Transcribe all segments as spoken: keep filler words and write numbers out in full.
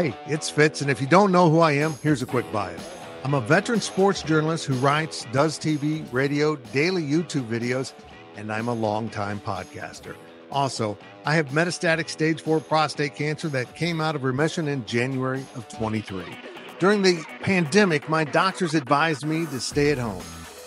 Hey, it's Fitz, and if you don't know who I am, here's a quick bio. I'm a veteran sports journalist who writes, does T V, radio, daily YouTube videos, and I'm a longtime podcaster. Also, I have metastatic stage four prostate cancer that came out of remission in January of twenty-three. During the pandemic, my doctors advised me to stay at home,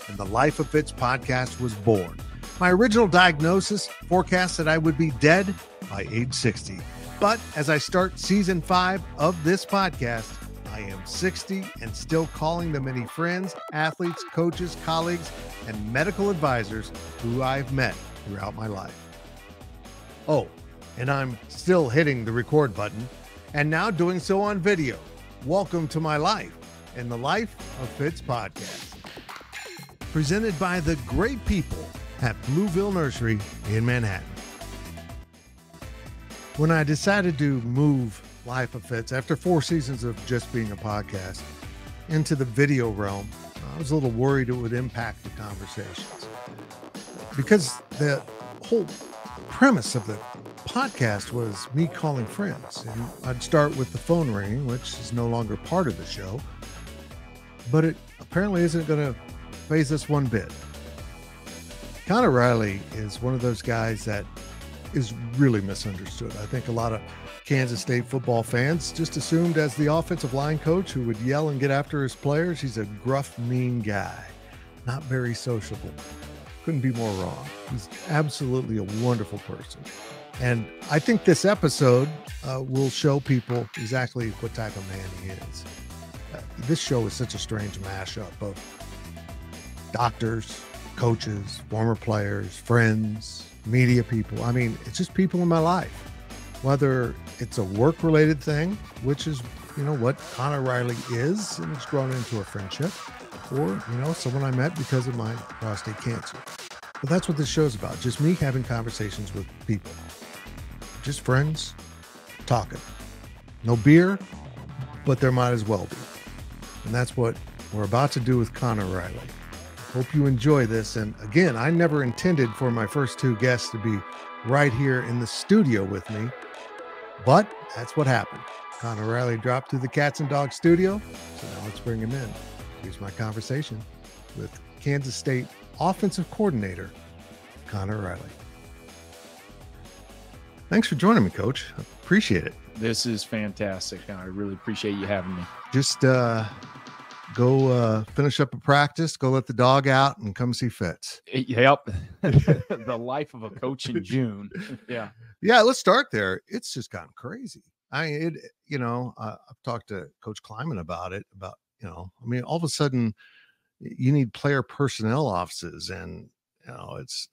and the Life of Fitz podcast was born. My original diagnosis forecast that I would be dead by age sixty. But as I start season five of this podcast, I am sixty and still calling the many friends, athletes, coaches, colleagues, and medical advisors who I've met throughout my life. Oh, and I'm still hitting the record button and now doing so on video. Welcome to my life and the Life of Fitz podcast. Presented by the great people at Blueville Nursery in Manhattan. When I decided to move Life of Fitz, after four seasons of just being a podcast, into the video realm, I was a little worried it would impact the conversations. Because the whole premise of the podcast was me calling friends. And I'd start with the phone ringing, which is no longer part of the show, but it apparently isn't going to phase us one bit. Conor Riley is one of those guys that is really misunderstood. I think a lot of Kansas State football fans just assumed as the offensive line coach who would yell and get after his players, he's a gruff, mean guy, not very sociable. Couldn't be more wrong. He's absolutely a wonderful person. And I think this episode uh, will show people exactly what type of man he is. Uh, this show is such a strange mashup of doctors, coaches, former players, friends, media people. I mean, it's just people in my life, whether it's a work-related thing, which is, you know, what Conor Riley is, and it's grown into a friendship, or, you know, someone I met because of my prostate cancer. But that's what this show's about, just me having conversations with people, just friends talking. No beer, but there might as well be. And that's what we're about to do with Conor Riley. Hope you enjoy this. And again, I never intended for my first two guests to be right here in the studio with me, but that's what happened. Conor Riley dropped through the Cats and Dogs studio, so now let's bring him in. Here's my conversation with Kansas State offensive coordinator, Conor Riley. Thanks for joining me, Coach. I appreciate it. This is fantastic. I really appreciate you having me. Just, uh, Go uh, finish up a practice, go let the dog out, and come see Fitz. Yep. The life of a coach in June. Yeah. Yeah, let's start there. It's just gotten crazy. I mean, it, you know, uh, I've talked to Coach Klieman about it, about, you know, I mean, all of a sudden you need player personnel offices, and, you know, it's,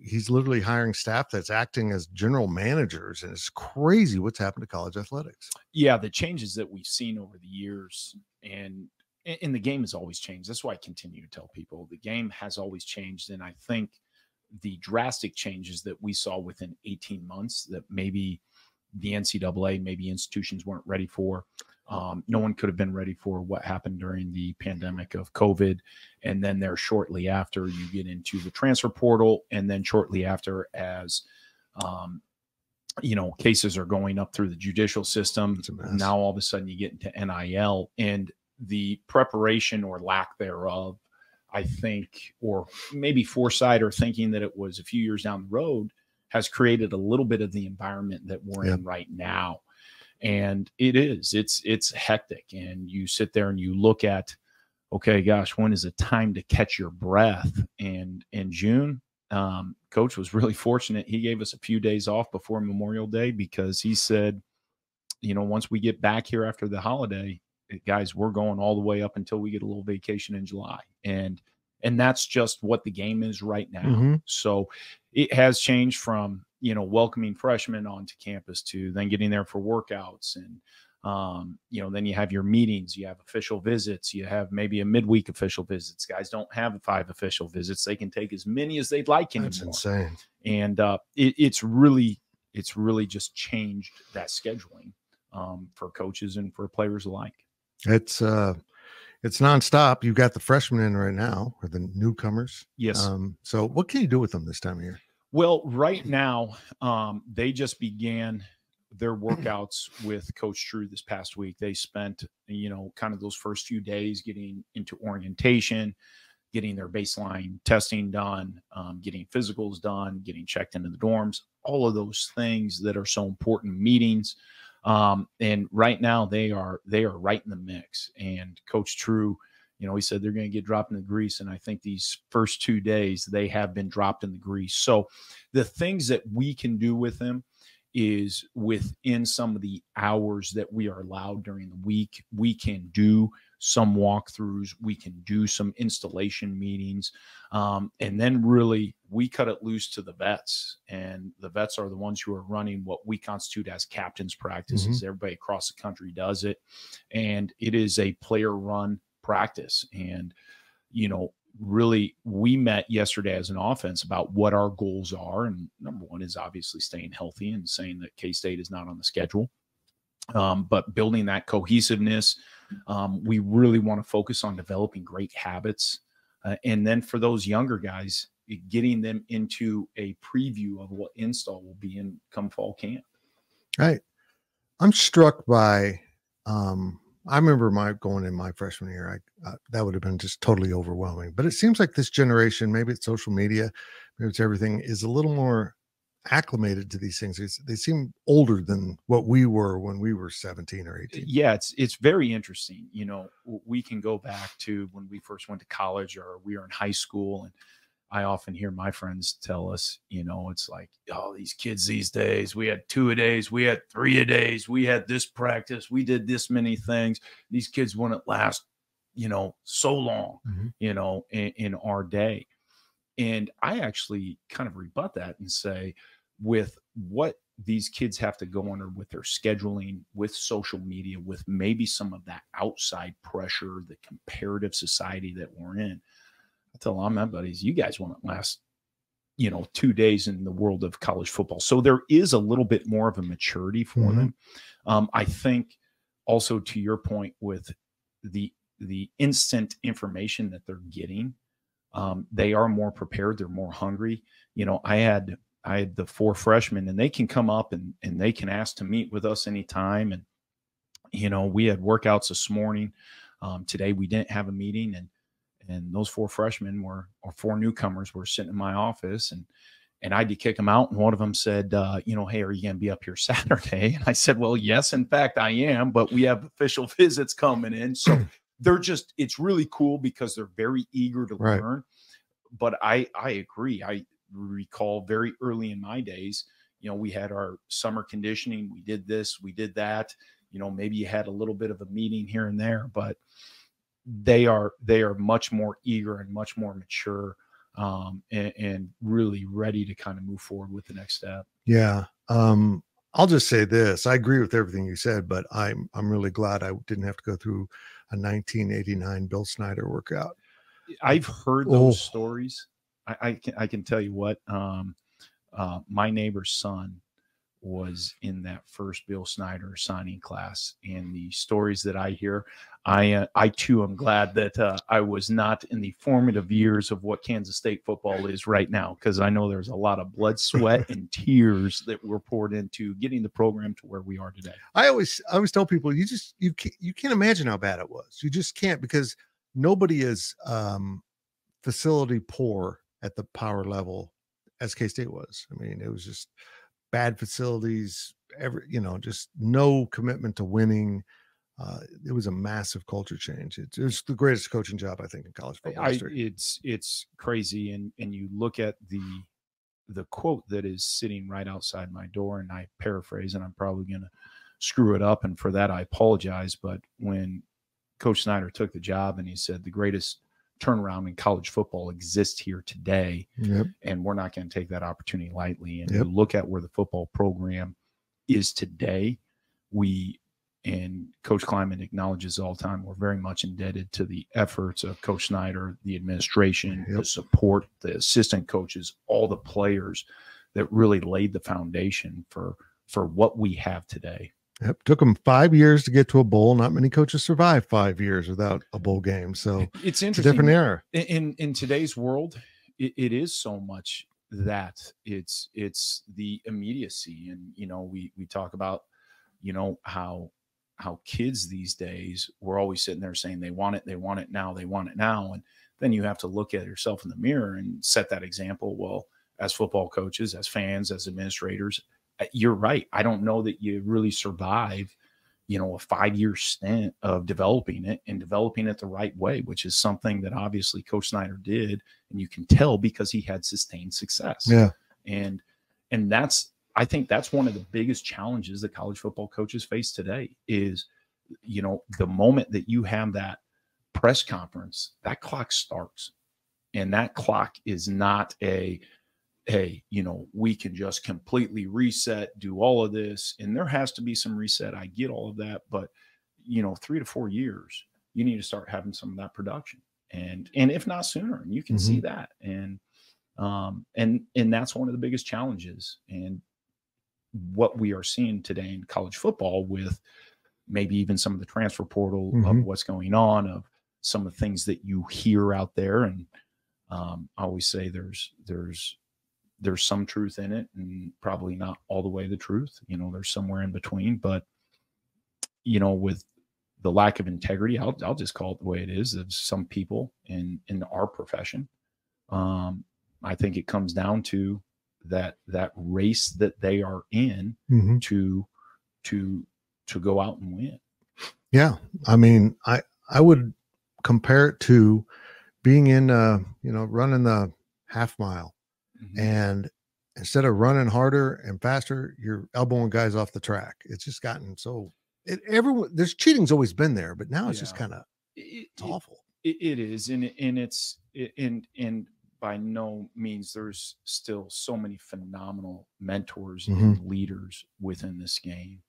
he's literally hiring staff that's acting as general managers, and it's crazy what's happened to college athletics. Yeah, the changes that we've seen over the years, and And the game has always changed. That's why I continue to tell people the game has always changed. And I think the drastic changes that we saw within eighteen months that maybe the N C double A, maybe institutions weren't ready for. Um, no one could have been ready for what happened during the pandemic of COVID. And then there shortly after, you get into the transfer portal. And then shortly after, as um, you know, cases are going up through the judicial system, now all of a sudden you get into N I L. And the preparation or lack thereof, I think, or maybe foresight or thinking that it was a few years down the road, has created a little bit of the environment that we're yep. in right now. And it is, it's, it's hectic. And you sit there and you look at, okay, gosh, when is the time to catch your breath? And in June, um, Coach was really fortunate. He gave us a few days off before Memorial Day, because he said, you know, once we get back here after the holiday, guys, we're going all the way up until we get a little vacation in July. And, and that's just what the game is right now. Mm-hmm. So it has changed from, you know, welcoming freshmen onto campus to then getting there for workouts. And, um, you know, then you have your meetings, you have official visits, you have maybe a midweek official visits. Guys don't have five official visits. They can take as many as they'd like anymore. That's insane. And, uh, it, it's really, it's really just changed that scheduling, um, for coaches and for players alike. It's uh, it's nonstop. You've got the freshmen in right now, or the newcomers. Yes. Um, so what can you do with them this time of year? Well, right now, um, they just began their workouts with Coach True this past week. They spent, you know, kind of those first few days getting into orientation, getting their baseline testing done, um, getting physicals done, getting checked into the dorms, all of those things that are so important, meetings. Um, and right now they are, they are right in the mix. And Coach True, you know, he said they're going to get dropped in the grease. And I think these first two days they have been dropped in the grease. So the things that we can do with them is within some of the hours that we are allowed during the week, we can do some walkthroughs, we can do some installation meetings. Um, and then really we cut it loose to the vets, and the vets are the ones who are running what we constitute as captain's practices. Mm-hmm. Everybody across the country does it. And it is a player run practice. And, you know, really we met yesterday as an offense about what our goals are. And number one is obviously staying healthy and saying that K-State is not on the schedule. Um, but building that cohesiveness, um, we really want to focus on developing great habits. Uh, and then for those younger guys, it, getting them into a preview of what install will be in come fall camp. Right. I'm struck by, um, I remember my going in my freshman year, I, uh, that would have been just totally overwhelming, but it seems like this generation, maybe it's social media, maybe it's everything, is a little more acclimated to these things. They seem older than what we were when we were seventeen or eighteen. Yeah, it's it's very interesting. You know, we can go back to when we first went to college or we were in high school, and I often hear my friends tell us, you know, it's like, oh, these kids these days, we had two-a-days, we had three-a-days, we had this practice, we did this many things. These kids wouldn't last, you know, so long, mm-hmm. you know, in, in our day. And I actually kind of rebut that and say, with what these kids have to go under with their scheduling, with social media, with maybe some of that outside pressure, the comparative society that we're in, I tell all my buddies, you guys want to last, you know, two days in the world of college football. So there is a little bit more of a maturity for mm-hmm. them. Um, I think also to your point with the, the instant information that they're getting, um, they are more prepared. They're more hungry. You know, I had, I had the four freshmen, and they can come up and, and they can ask to meet with us anytime. And, you know, we had workouts this morning. Um, today we didn't have a meeting, and, and those four freshmen were, or four newcomers were sitting in my office, and, and I had to kick them out. And one of them said, uh, you know, hey, are you going to be up here Saturday? And I said, well, yes, in fact I am, but we have official visits coming in. So they're just, it's really cool because they're very eager to right. learn. But I, I agree. I recall very early in my days, you know, we had our summer conditioning. We did this, we did that, you know, maybe you had a little bit of a meeting here and there, but they are, they are much more eager and much more mature, um, and, and really ready to kind of move forward with the next step. Yeah. Um, I'll just say this. I agree with everything you said, but I'm, I'm really glad I didn't have to go through a nineteen eighty-nine Bill Snyder workout. I've heard those oh. stories. I, I can, I can tell you what, um, uh, my neighbor's son was in that first Bill Snyder signing class, and the stories that I hear, I, uh, I too am glad that uh, I was not in the formative years of what Kansas State football is right now, because I know there's a lot of blood, sweat, and tears that were poured into getting the program to where we are today. I always, I always tell people, you just, you can't, you can't imagine how bad it was. You just can't, because nobody is um, facility poor at the power level as K-State was. I mean, it was just bad facilities, every, you know, just no commitment to winning. Uh, it was a massive culture change. It, it was the greatest coaching job, I think, in college football history. I, it's, it's crazy. And, and you look at the, the quote that is sitting right outside my door, and I paraphrase, and I'm probably going to screw it up, and for that, I apologize. But when Coach Snyder took the job, and he said, the greatest turnaround in college football exists here today. Yep. And we're not going to take that opportunity lightly. And yep. you look at where the football program is today. We, and Coach Klieman acknowledges all the time, we're very much indebted to the efforts of Coach Snyder, the administration, yep. the support, the assistant coaches, all the players that really laid the foundation for, for what we have today. Yep. Took them five years to get to a bowl. Not many coaches survive five years without a bowl game. So it's interesting. It's a different era. In, in today's world, it, it is so much that. It's it's the immediacy, and you know we we talk about you know how how kids these days, we're always sitting there saying they want it, they want it now, they want it now, and then you have to look at yourself in the mirror and set that example. Well, as football coaches, as fans, as administrators, you're right. I don't know that you really survive, you know, a five-year stint of developing it and developing it the right way, which is something that obviously Coach Snyder did, and you can tell because he had sustained success. Yeah, and and that's I think that's one of the biggest challenges that college football coaches face today is, you know, the moment that you have that press conference, that clock starts, and that clock is not a hey, you know, we can just completely reset, do all of this. And there has to be some reset. I get all of that. But, you know, three to four years, you need to start having some of that production. And, and if not sooner, and you can mm-hmm. see that. And, um, and, and that's one of the biggest challenges. And what we are seeing today in college football with maybe even some of the transfer portal mm-hmm. of what's going on, of some of the things that you hear out there. And um, I always say there's, there's, there's some truth in it, and probably not all the way the truth, you know, there's somewhere in between, but you know, with the lack of integrity, I'll, I'll just call it the way it is of some people in, in our profession. Um, I think it comes down to that, that race that they are in mm-hmm. to, to, to go out and win. Yeah. I mean, I, I would compare it to being in uh, you know, running the half mile. Mm-hmm. And instead of running harder and faster, you're elbowing guys off the track. It's just gotten so it, everyone there's cheating's always been there, but now it's yeah. just kind of it, it's awful. It, it is. And, and it's, it, and, and by no means there's still so many phenomenal mentors mm-hmm. and leaders within this game.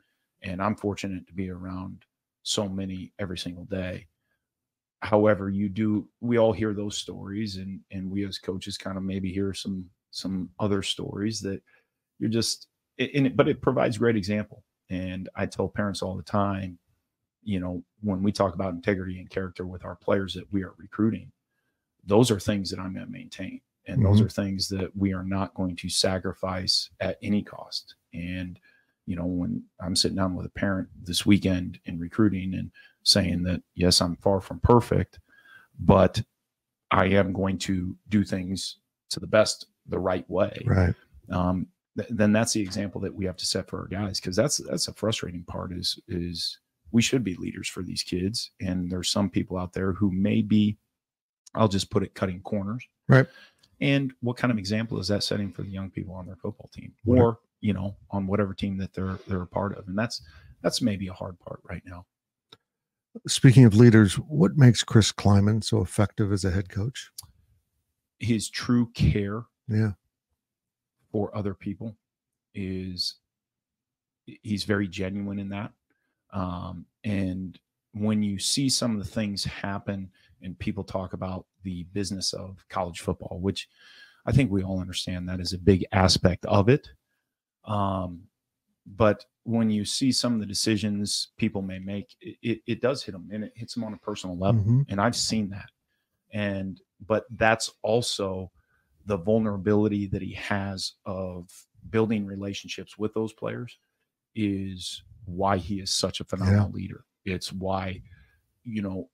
And I'm fortunate to be around so many every single day. However, you do, we all hear those stories, and, and we as coaches kind of maybe hear some, some other stories that you're just in it, but it provides great example. And I tell parents all the time, you know, when we talk about integrity and character with our players that we are recruiting, those are things that I'm going to maintain. And mm-hmm. those are things that we are not going to sacrifice at any cost. And, you know, when I'm sitting down with a parent this weekend in recruiting and saying that, yes, I'm far from perfect, but I am going to do things to the best, the right way. Right. Um, th then that's the example that we have to set for our guys. Cause that's, that's a frustrating part is, is we should be leaders for these kids. And there's some people out there who may be, I'll just put it, cutting corners. Right. And what kind of example is that setting for the young people on their football team right. or, you know, on whatever team that they're, they're a part of. And that's, that's maybe a hard part right now. Speaking of leaders, what makes Chris Klieman so effective as a head coach? His true care yeah. for other people is he's very genuine in that. Um, and when you see some of the things happen and people talk about the business of college football, which I think we all understand that is a big aspect of it. Um, but when you see some of the decisions people may make, it, it, it does hit them, and it hits them on a personal level. Mm-hmm. And I've seen that. And, but that's also the vulnerability that he has of building relationships with those players is why he is such a phenomenal yeah. leader. It's why, you know,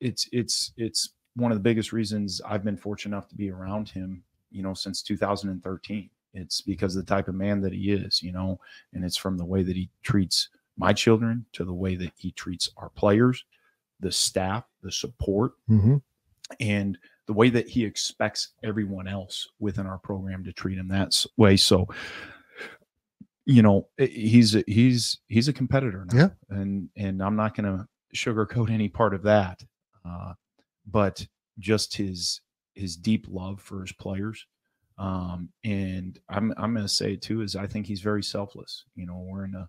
it's, it's, it's one of the biggest reasons I've been fortunate enough to be around him, you know, since two thousand thirteen. It's because of the type of man that he is, you know, and it's from the way that he treats my children to the way that he treats our players, the staff, the support, mm-hmm. and the way that he expects everyone else within our program to treat him that way. So, you know, he's, a, he's, he's a competitor now, yeah. and, and I'm not going to sugarcoat any part of that. Uh, but just his, his deep love for his players. Um, and I'm, I'm going to say it too, is I think he's very selfless. You know, we're in a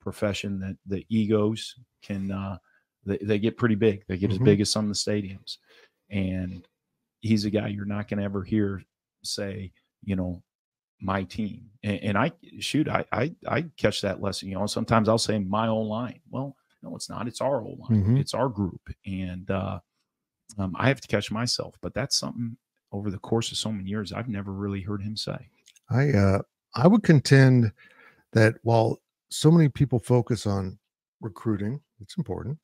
profession that the egos can, uh, they, they get pretty big. They get mm-hmm. as big as some of the stadiums, and he's a guy you're not going to ever hear say, you know, my team. And, and I shoot, I, I, I catch that lesson, you know, sometimes I'll say my old line. Well, no, it's not. It's our old line. Mm-hmm. It's our group. And, uh, um, I have to catch myself, but that's something over the course of so many years, I've never really heard him say. I, uh, I would contend that while so many people focus on recruiting, it's important,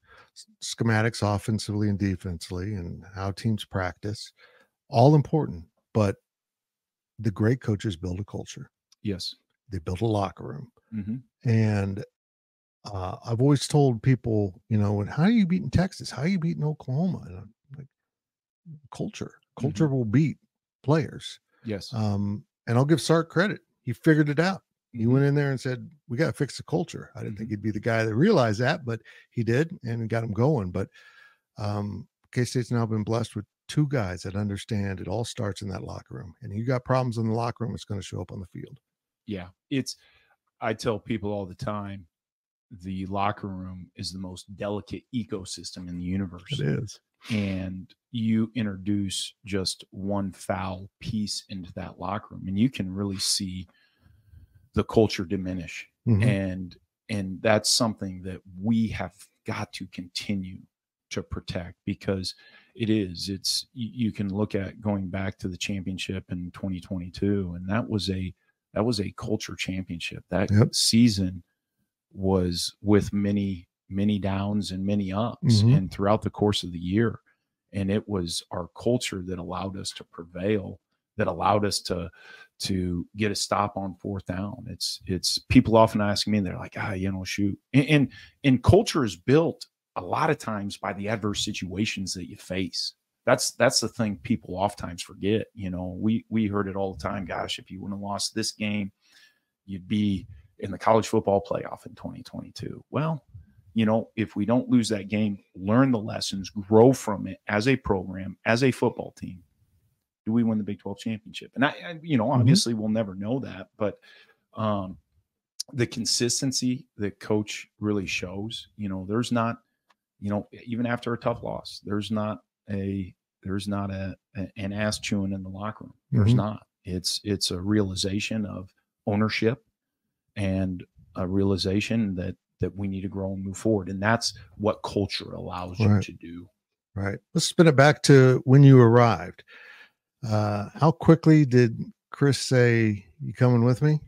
schematics offensively and defensively and how teams practice, all important, but the great coaches build a culture. Yes. They build a locker room. Mm-hmm. And uh, I've always told people, you know, and how are you beating Texas? How are you beating Oklahoma? And I'm like, culture. Culture mm-hmm. will beat players. Yes. Um, and I'll give Sark credit. He figured it out. He went in there and said, we got to fix the culture. I didn't mm-hmm. think he'd be the guy that realized that, but he did and got him going. But um, K-State's now been blessed with two guys that understand it all starts in that locker room. And you got problems in the locker room, it's going to show up on the field. Yeah. It's, I tell people all the time, the locker room is the most delicate ecosystem in the universe. It is. And you introduce just one foul piece into that locker room, and you can really see the culture diminish. Mm-hmm. And, and that's something that we have got to continue to protect, because it is, it's, you can look at going back to the championship in twenty twenty-two. And that was a, that was a culture championship. That yep. season was with many, many downs and many ups mm-hmm. and throughout the course of the year. And it was our culture that allowed us to prevail, that allowed us to, to get a stop on fourth down. It's, it's people often ask me, and they're like, ah, you know, shoot. And, and, and culture is built a lot of times by the adverse situations that you face. That's, that's the thing people oftentimes forget. You know, we, we heard it all the time. Gosh, if you wouldn't have lost this game, you'd be in the college football playoff in twenty twenty-two. Well, you know, if we don't lose that game, learn the lessons, grow from it as a program, as a football team, do we win the Big twelve championship? And I, I you know, obviously mm-hmm. we'll never know that, but um, the consistency that Coach really shows, you know, there's not, you know, even after a tough loss, there's not a, there's not a, a an ass chewing in the locker room. There's mm-hmm. not, it's, it's a realization of ownership and a realization that, that we need to grow and move forward. And that's what culture allows right. you to do. Right. Let's spin it back to when you arrived. Uh, how quickly did Chris say, you coming with me?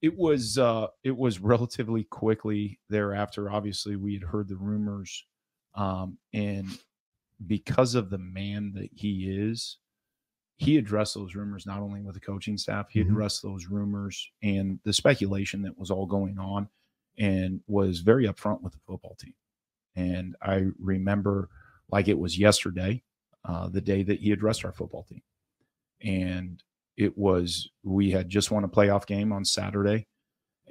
It was, uh, it was relatively quickly thereafter. Obviously we had heard the rumors, um, and because of the man that he is, he addressed those rumors, not only with the coaching staff, he addressed mm-hmm. those rumors and the speculation that was all going on, and was very upfront with the football team. And I remember like it was yesterday, Uh, the day that he addressed our football team. And it was, we had just won a playoff game on Saturday,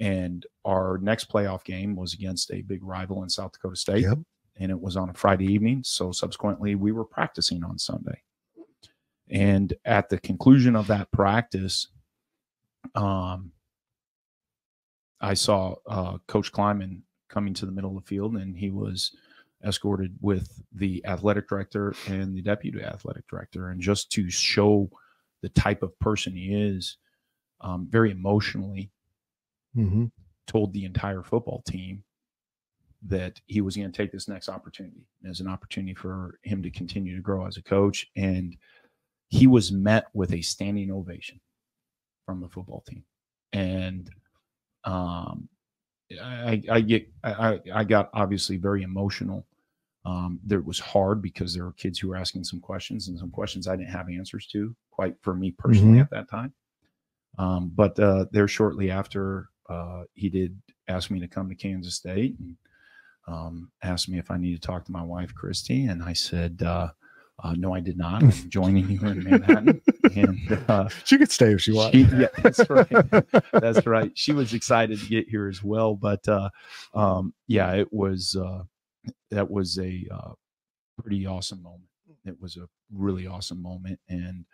and our next playoff game was against a big rival in South Dakota State. Yep. And it was on a Friday evening. So subsequently we were practicing on Sunday. And at the conclusion of that practice, um, I saw uh, Coach Klieman coming to the middle of the field, and he was escorted with the athletic director and the deputy athletic director. And just to show the type of person he is, um, very emotionally mm-hmm. told the entire football team that he was going to take this next opportunity as an opportunity for him to continue to grow as a coach. And he was met with a standing ovation from the football team. And, um, I, I get, I, I got obviously very emotional. Um, there was hard because there were kids who were asking some questions, and some questions I didn't have answers to quite for me personally mm-hmm. at that time. Um, but, uh, there shortly after, uh, he did ask me to come to Kansas State and, um, asked me if I needed to talk to my wife, Christy. And I said, uh, Uh, no, I did not. I'm joining you in Manhattan. And, uh, she could stay if she wants. Yeah, that's right. That's right. She was excited to get here as well. But, uh, um, yeah, it was, uh, that was a uh, pretty awesome moment. It was a really awesome moment. And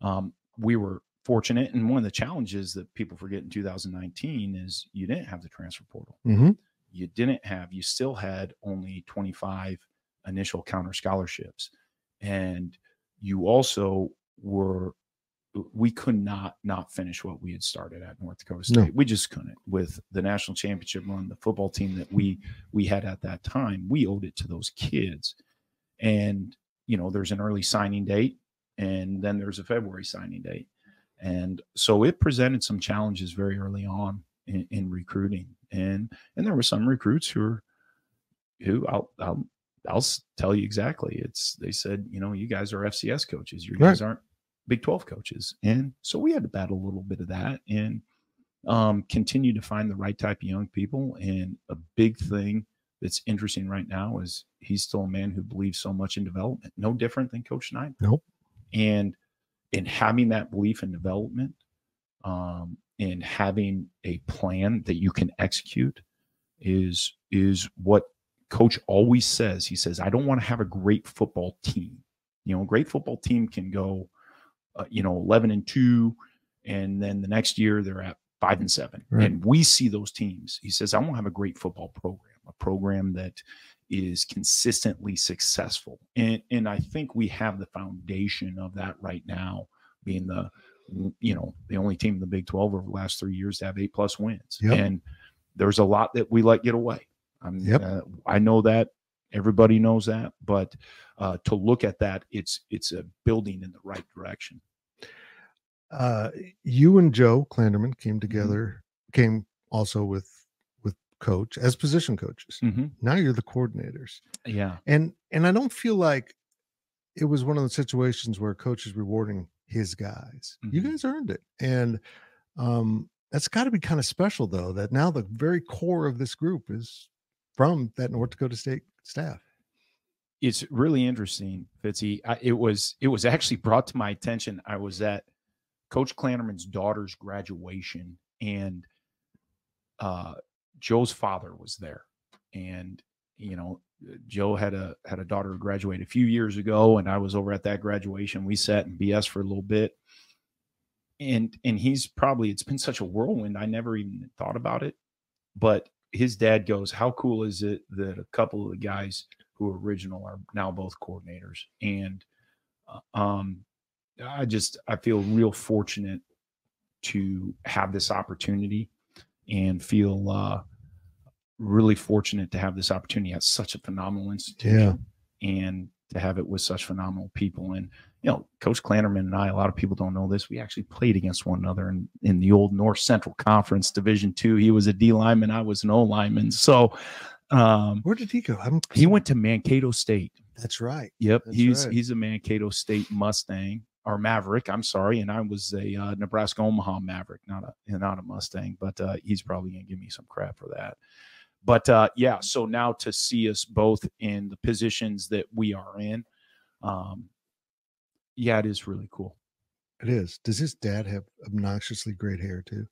um, we were fortunate. And one of the challenges that people forget in two thousand nineteen is you didn't have the transfer portal. Mm-hmm. You didn't have, you still had only twenty-five initial counter scholarships. And you also were, we could not not finish what we had started at North Dakota State. No. We just couldn't. With the national championship run, the football team that we we had at that time, we owed it to those kids. And, you know, there's an early signing date, and then there's a February signing date. And so it presented some challenges very early on in, in recruiting. And and there were some recruits who were, who I'll, I'll, I'll tell you exactly. It's, they said, you know, you guys are F C S coaches. You guys aren't Big twelve coaches. And so we had to battle a little bit of that and um, continue to find the right type of young people. And a big thing that's interesting right now is he's still a man who believes so much in development, no different than Coach Snyder. Nope. And, and having that belief in development, um, and having a plan that you can execute is, is what Coach always says. He says, I don't want to have a great football team. You know, a great football team can go, uh, you know, eleven and two, and then the next year they're at five and seven. Right. And we see those teams. He says, I want to have a great football program, a program that is consistently successful. And, and I think we have the foundation of that right now, being the, you know, the only team in the Big twelve over the last three years to have eight plus wins. Yep. And there's a lot that we let get away. I'm, yep. uh, I know that everybody knows that, but uh, to look at that, it's, it's a building in the right direction. Uh, you and Joe Klanderman came together, mm-hmm. came also with, with Coach as position coaches. Mm-hmm. Now you're the coordinators. Yeah. And, and I don't feel like it was one of the situations where Coach is rewarding his guys. Mm-hmm. You guys earned it. And, um, that's gotta be kind of special though, that now the very core of this group is from that North Dakota State staff. It's really interesting, Fitzy. I, it was, it was actually brought to my attention. I was at Coach Klanderman's daughter's graduation, and uh, Joe's father was there. And, you know, Joe had a, had a daughter who graduated a few years ago, and I was over at that graduation. We sat and B S for a little bit. And, and he's probably, it's been such a whirlwind, I never even thought about it, but his dad goes, how cool is it that a couple of the guys who were original are now both coordinators? And um, I just, I feel real fortunate to have this opportunity, and feel uh, really fortunate to have this opportunity at such a phenomenal institution, yeah. and to have it with such phenomenal people. And, you know, Coach Klanderman and I, a lot of people don't know this, we actually played against one another in, in the old North Central Conference Division Two. He was a D lineman, I was an O lineman. So um, where did he go? I'm... He went to Mankato State. That's right. Yep. That's he's right. He's a Mankato State Mustang, or Maverick, I'm sorry. And I was a uh, Nebraska Omaha Maverick, not a, not a Mustang, but uh, he's probably going to give me some crap for that. But uh, yeah, so now to see us both in the positions that we are in, um, yeah, it is really cool. It is. Does his dad have obnoxiously great hair too?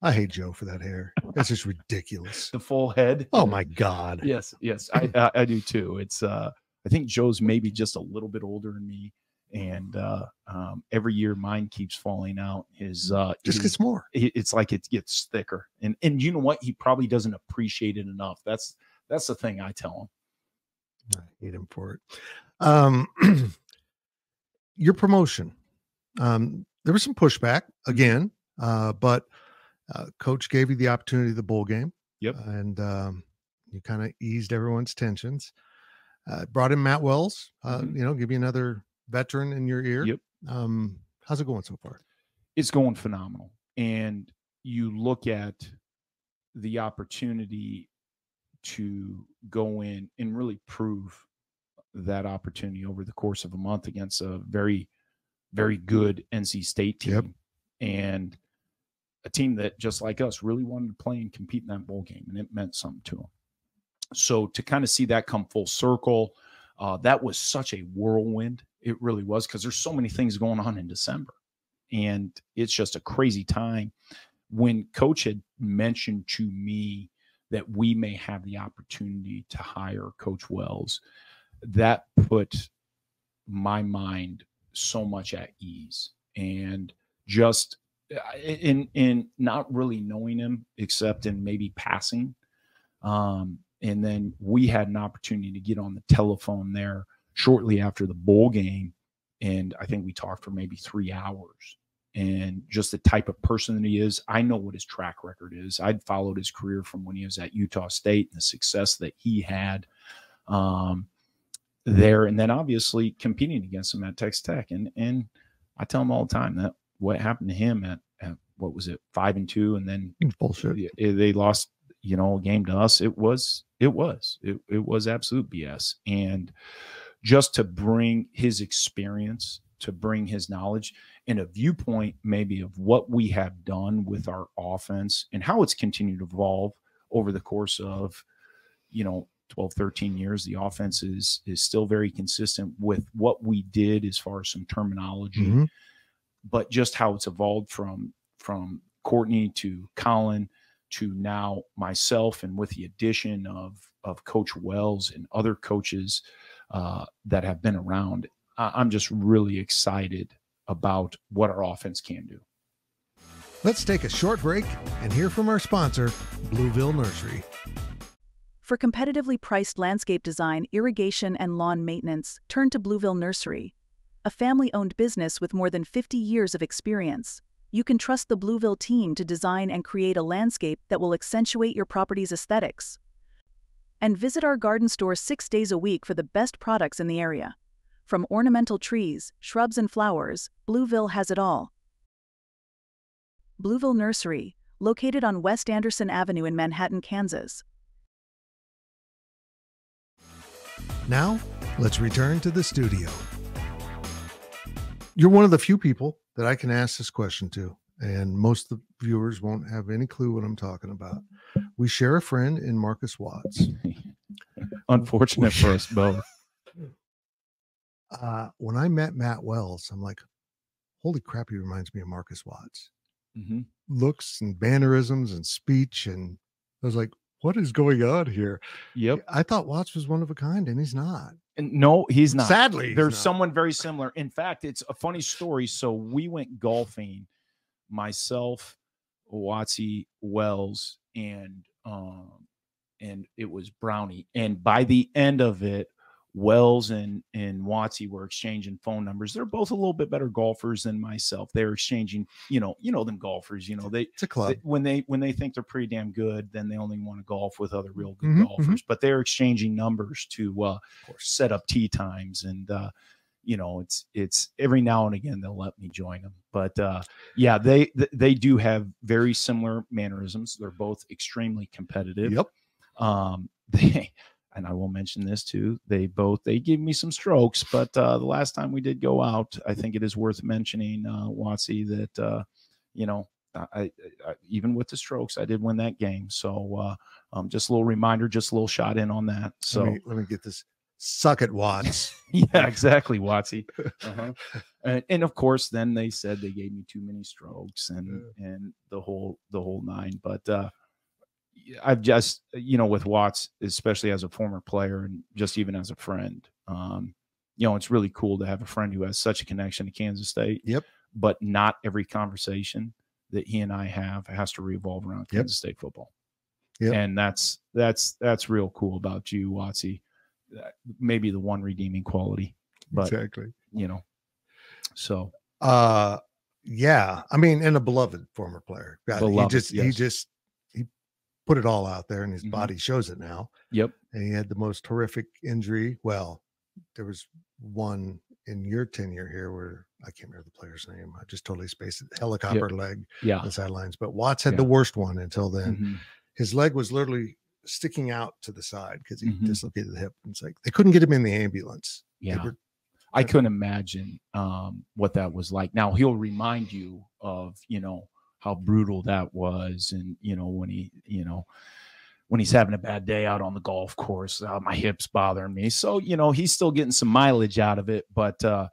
I hate Joe for that hair. That's just ridiculous. The full head. Oh my God. Yes, yes, I, I, I do too. It's uh, I think Joe's maybe just a little bit older than me, and uh, um, every year mine keeps falling out. His uh, just his, gets more. It's like it gets thicker, and and you know what? He probably doesn't appreciate it enough. That's that's the thing I tell him. I hate him for it. Um, your promotion, um, there was some pushback again, uh, but, uh, Coach gave you the opportunity of the bowl game. Yep. And, um, you kind of eased everyone's tensions, uh, brought in Matt Wells, uh, mm-hmm. you know, give you another veteran in your ear. Yep. Um, how's it going so far? It's going phenomenal. And you look at the opportunity to go in and really prove that opportunity over the course of a month against a very, very good N C State team. Yep. And a team that, just like us, really wanted to play and compete in that bowl game, and it meant something to them. So to kind of see that come full circle, uh, that was such a whirlwind. It really was, because there's so many things going on in December, and it's just a crazy time. When Coach had mentioned to me that we may have the opportunity to hire Coach Wells, that put my mind so much at ease, and just in, in not really knowing him except in maybe passing. Um, and then we had an opportunity to get on the telephone there shortly after the bowl game. And I think we talked for maybe three hours, and just the type of person that he is. I know what his track record is. I'd followed his career from when he was at Utah State and the success that he had. Um, there, and then obviously competing against him at Texas Tech. And and I tell him all the time that what happened to him at, at what was it, five and two, and then bullshit. They, they lost, you know, a game to us. It was it was it it was absolute B S. And just to bring his experience, to bring his knowledge and a viewpoint maybe of what we have done with our offense and how it's continued to evolve over the course of, you know, twelve, thirteen years. The offense is, is still very consistent with what we did as far as some terminology, mm-hmm. but just how it's evolved from, from Courtney to Colin to now myself, and with the addition of, of Coach Wells and other coaches uh, that have been around. I'm just really excited about what our offense can do. Let's take a short break and hear from our sponsor, Blueville Nursery. For competitively priced landscape design, irrigation, and lawn maintenance, turn to Blueville Nursery, a family-owned business with more than fifty years of experience. You can trust the Blueville team to design and create a landscape that will accentuate your property's aesthetics. And visit our garden store six days a week for the best products in the area. From ornamental trees, shrubs, and flowers, Blueville has it all. Blueville Nursery, located on West Anderson Avenue in Manhattan, Kansas. Now, let's return to the studio. You're one of the few people that I can ask this question to, and most of the viewers won't have any clue what I'm talking about. We share a friend in Marcus Watts. Unfortunate for us both. Uh, when I met Matt Wells, I'm like, holy crap, he reminds me of Marcus Watts. Mm-hmm. Looks and mannerisms and speech. And I was like, what is going on here? Yep. I thought Watts was one of a kind, and he's not. And no, he's not. Sadly, there's someone very similar. In fact, it's a funny story. So we went golfing, myself, Wattsy, Wells, and, um, and it was Brownie. And by the end of it, Wells and, and Wattsy were exchanging phone numbers. They're both a little bit better golfers than myself. They're exchanging, you know, you know, them golfers, you know, they, it's a club. They, when they, when they think they're pretty damn good, then they only want to golf with other real good mm-hmm, golfers, mm-hmm. but they're exchanging numbers to, uh, set up tee times. And, uh, you know, it's, it's every now and again, they'll let me join them, but, uh, yeah, they, they do have very similar mannerisms. They're both extremely competitive. Yep. Um, they, And I will mention this too. They both, they gave me some strokes, but uh, the last time we did go out, I think it is worth mentioning, uh, Wattsy, that, uh, you know, I, I, even with the strokes, I did win that game. So uh, um, just a little reminder, just a little shot in on that. So let me, let me get this. Suck it, Watts. Yeah, exactly, Wattsy. Uh-huh. and, and of course, then they said they gave me too many strokes and, yeah. and the whole, the whole nine, but uh I've just, you know, with Watts, especially as a former player and just even as a friend, um, you know, it's really cool to have a friend who has such a connection to Kansas State. Yep. But not every conversation that he and I have has to revolve around Kansas yep. State football. Yep. And that's, that's, that's real cool about you, Wattsy. Maybe the one redeeming quality, but exactly. you know, so, uh, yeah, I mean, and a beloved former player. God, beloved, he just, yes. he just, put it all out there, and his mm-hmm. body shows it now. Yep. And he had the most horrific injury. Well, there was one in your tenure here where I can't remember the player's name. I just totally spaced it. Helicopter yep. leg yeah. on the sidelines. But Watts had yeah. the worst one until then. Mm-hmm. His leg was literally sticking out to the side because he mm-hmm. dislocated the hip. It's like they couldn't get him in the ambulance. Yeah. Were, I, I couldn't imagine um, what that was like. Now, he'll remind you of, you know, how brutal that was. And, you know, when he, you know, when he's having a bad day out on the golf course, uh, my hip's bothering me. So, you know, he's still getting some mileage out of it, but uh,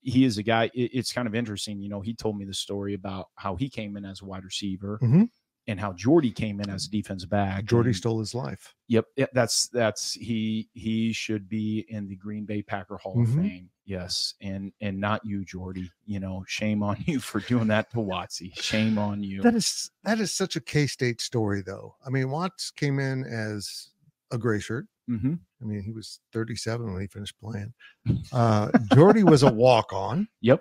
he is a guy, it, it's kind of interesting. You know, he told me the story about how he came in as a wide receiver mm-hmm. and how Jordy came in as a defensive back. Jordy and, stole his life. Yep. That's, that's, he, he should be in the Green Bay Packer Hall mm-hmm. of Fame. Yes. And, and not you, Jordy, you know, shame on you for doing that to Wattsy. Shame on you. That is, that is such a K-State story though. I mean, Watts came in as a gray shirt. Mm-hmm. I mean, he was thirty-seven when he finished playing. Uh, Jordy was a walk-on. Yep.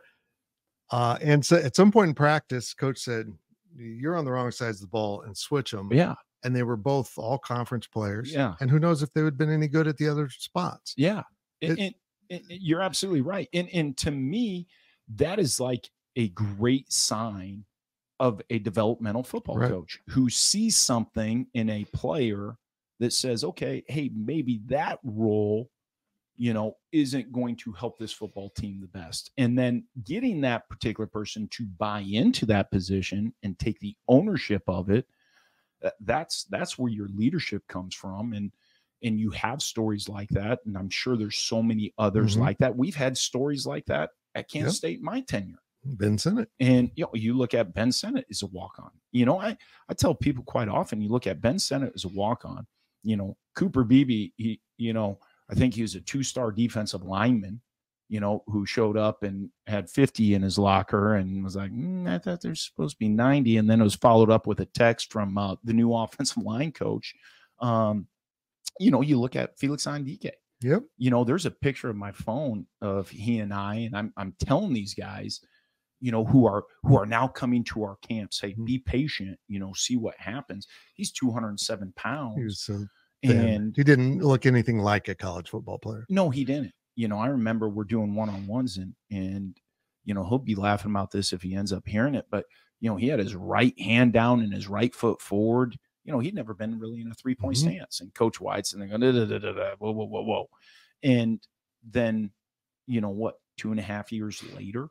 Uh, and so at some point in practice, coach said, you're on the wrong sides of the ball and switch them. Yeah. And they were both all conference players. Yeah. And who knows if they would have been any good at the other spots. Yeah. And, and, and you're absolutely right. And, and to me, that is like a great sign of a developmental football right. coach who sees something in a player that says, okay, hey, maybe that role, you know, isn't going to help this football team the best. And then getting that particular person to buy into that position and take the ownership of it, that's, that's where your leadership comes from. And, and you have stories like that. And I'm sure there's so many others mm-hmm. like that. We've had stories like that at Kansas yep. State, my tenure. Ben Sinnott. And you know, you look at Ben Sinnott as a walk-on. You know, I, I tell people quite often, you look at Ben Sinnott as a walk-on, you know, Cooper Beebe, he, you know, I think he was a two-star defensive lineman, you know, who showed up and had fifty in his locker and was like, mm, I thought there's supposed to be ninety. And then it was followed up with a text from uh, the new offensive line coach. Um, you know, you look at Felix Andike. Yep. You know, there's a picture of my phone of he and I, and I'm, I'm telling these guys, you know, who are, who are now coming to our camp, say, mm-hmm. be patient, you know, see what happens. He's two hundred seven pounds. He was so and he didn't look anything like a college football player. No, he didn't. You know, I remember we're doing one-on-ones and, and, you know, he'll be laughing about this if he ends up hearing it, but you know, he had his right hand down and his right foot forward. You know, he'd never been really in a three-point mm-hmm. stance, and Coach White's and they go, da, da, da, da, da, whoa, whoa, whoa, whoa. And then, you know, what, two and a half years later,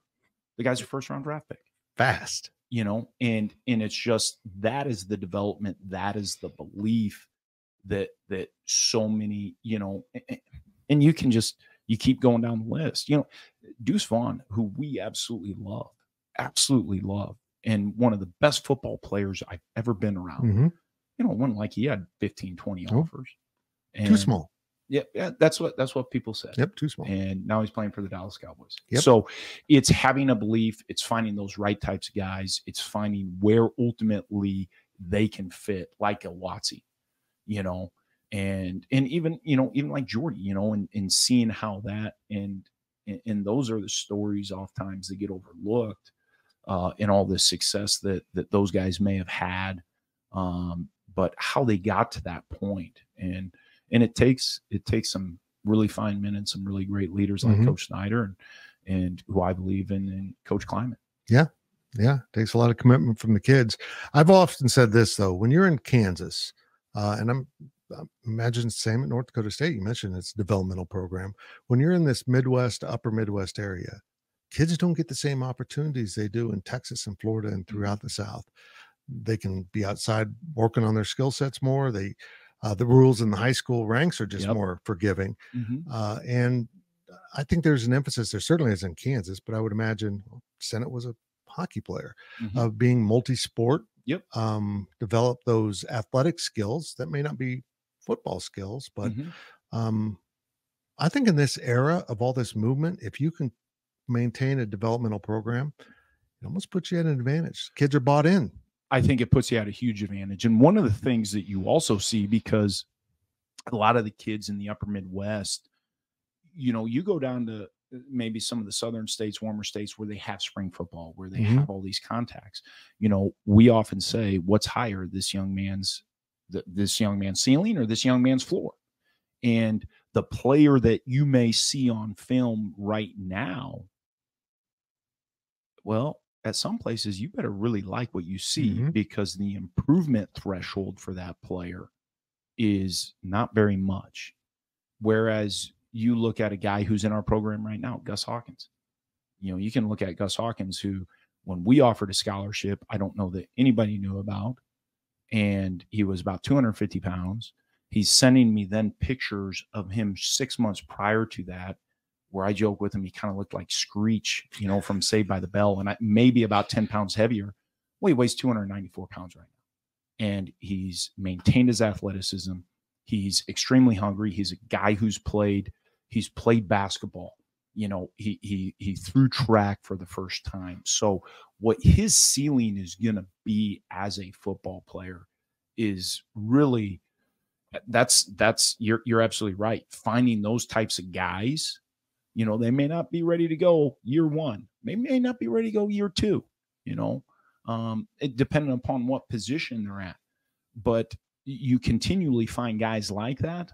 the guy's a first-round draft pick. Fast. You know, and and it's just, that is the development, that is the belief that that so many, you know, and, and you can just, you keep going down the list. You know, Deuce Vaughn, who we absolutely love, absolutely love, and one of the best football players I've ever been around. Mm-hmm. You know, it wasn't like he had fifteen, twenty offers. And too small. Yeah, yeah, that's what that's what people said. Yep, too small. And now he's playing for the Dallas Cowboys. Yep. So it's having a belief. It's finding those right types of guys. It's finding where ultimately they can fit, like a Wattsy, you know, and and even, you know, even like Jordy, you know, and, and seeing how that and, and and those are the stories oftentimes that get overlooked uh, in all the success that that those guys may have had. Um, but how they got to that point. And and it takes it takes some really fine men and some really great leaders like mm-hmm. Coach Snyder and and who I believe in, and Coach Klieman. Yeah, yeah, it takes a lot of commitment from the kids. I've often said this though, when you're in Kansas, uh, and I'm I imagine same at North Dakota State. You mentioned it's a developmental program. When you're in this Midwest, Upper Midwest area, kids don't get the same opportunities they do in Texas and Florida and throughout the South. They can be outside working on their skill sets more. They, uh, the rules in the high school ranks are just yep. more forgiving. Mm-hmm. Uh, and I think there's an emphasis, there certainly is in Kansas, but I would imagine well, Sinnott was a hockey player of mm-hmm. uh, being multi-sport, yep. um, develop those athletic skills that may not be football skills, but mm-hmm. um, I think in this era of all this movement, if you can maintain a developmental program, it almost puts you at an advantage. Kids are bought in. I think it puts you at a huge advantage. And one of the things that you also see, because a lot of the kids in the upper Midwest, you know, you go down to maybe some of the southern states, warmer states where they have spring football, where they mm-hmm. have all these contacts. You know, we often say what's higher, this young man's, th- this young man's ceiling or this young man's floor. And the player that you may see on film right now, well, at some places, you better really like what you see mm-hmm. because the improvement threshold for that player is not very much. Whereas you look at a guy who's in our program right now, Gus Hawkins. You know, you can look at Gus Hawkins, who when we offered a scholarship, I don't know that anybody knew about. And he was about two hundred fifty pounds. He's sending me then pictures of him six months prior to that, where I joke with him, he kind of looked like Screech, you know, from Saved by the Bell, and I, maybe about ten pounds heavier. Well, he weighs two hundred ninety-four pounds right now, and he's maintained his athleticism. He's extremely hungry. He's a guy who's played. He's played basketball. You know, he he he threw track for the first time. So what his ceiling is going to be as a football player is really that's that's you're you're absolutely right. Finding those types of guys. You know, they may not be ready to go year one. They may not be ready to go year two, you know, um, it depending upon what position they're at. But you continually find guys like that.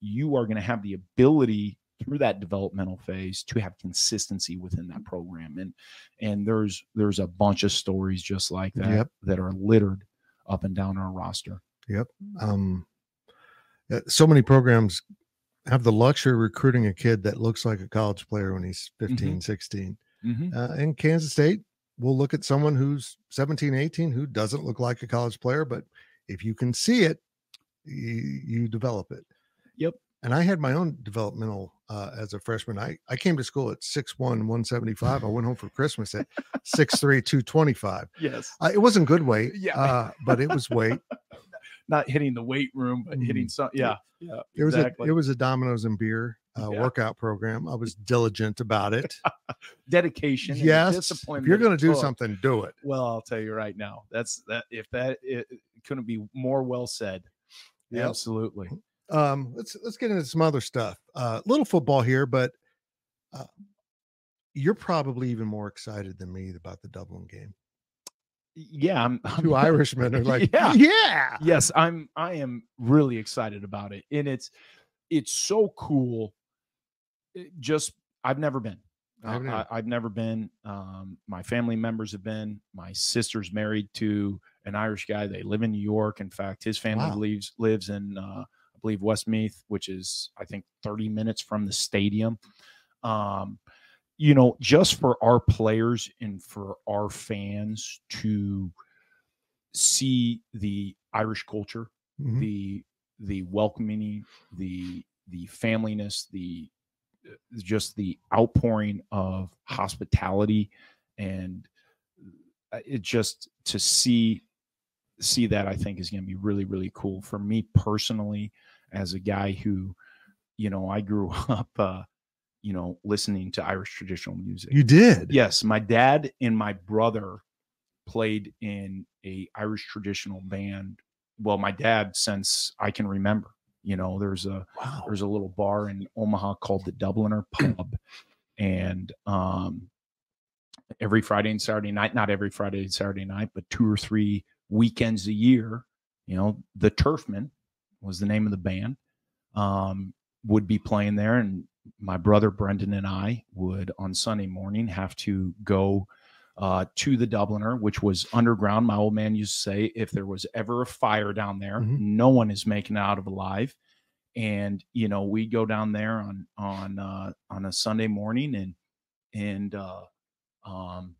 You are going to have the ability through that developmental phase to have consistency within that program. And, and there's, there's a bunch of stories just like that, yep, that are littered up and down our roster. Yep. Um, so many programs have the luxury of recruiting a kid that looks like a college player when he's fifteen, mm-hmm, sixteen. Mm-hmm. Uh, in Kansas State, we'll look at someone who's seventeen, eighteen, who doesn't look like a college player, but if you can see it, you, you develop it. Yep. And I had my own developmental uh, as a freshman. I, I came to school at six one, one seventy-five. I went home for Christmas at six three, two twenty-five. Yes. Uh, it wasn't good weight, yeah, uh, but it was weight. Not hitting the weight room, but hitting some. Yeah. Yeah. It was, exactly. a, it was a Domino's and beer uh, yeah. workout program. I was diligent about it. Dedication. Yes. And discipline. If you're going to do something, do it. Well, I'll tell you right now, that's that. If that, it couldn't be more well said. Yep. Absolutely. Um, let's, let's get into some other stuff. Uh, little football here, but uh, you're probably even more excited than me about the Dublin game. Yeah, I'm, I'm two Irishmen are like, yeah, yeah, yes, I'm, I am really excited about it. And it's, it's so cool. It just, I've never been, I, I, I've never been, um, my family members have been, my sister's married to an Irish guy. They live in New York. In fact, his family wow. lives, lives in, uh, I believe Westmeath, which is, I think, thirty minutes from the stadium. Um, you know, just for our players and for our fans to see the Irish culture, mm-hmm, the, the welcoming, the, the familyness, the, just the outpouring of hospitality, and it just to see, see that, I think, is going to be really, really cool for me personally, as a guy who, you know, I grew up, uh, you know, listening to Irish traditional music. You did? Yes. My dad and my brother played in a Irish traditional band. Well, my dad, since I can remember, you know, there's a, wow. there's a little bar in Omaha called the Dubliner Pub. And, um, every Friday and Saturday night, not every Friday and Saturday night, but two or three weekends a year, you know, the Turfmen was the name of the band, um, would be playing there. And my brother Brendan and I would on Sunday morning have to go uh, to the Dubliner, which was underground. My old man used to say, if there was ever a fire down there, mm-hmm, no one is making it out of alive. And, you know, we go down there on, on, uh, on a Sunday morning and, and, uh, um,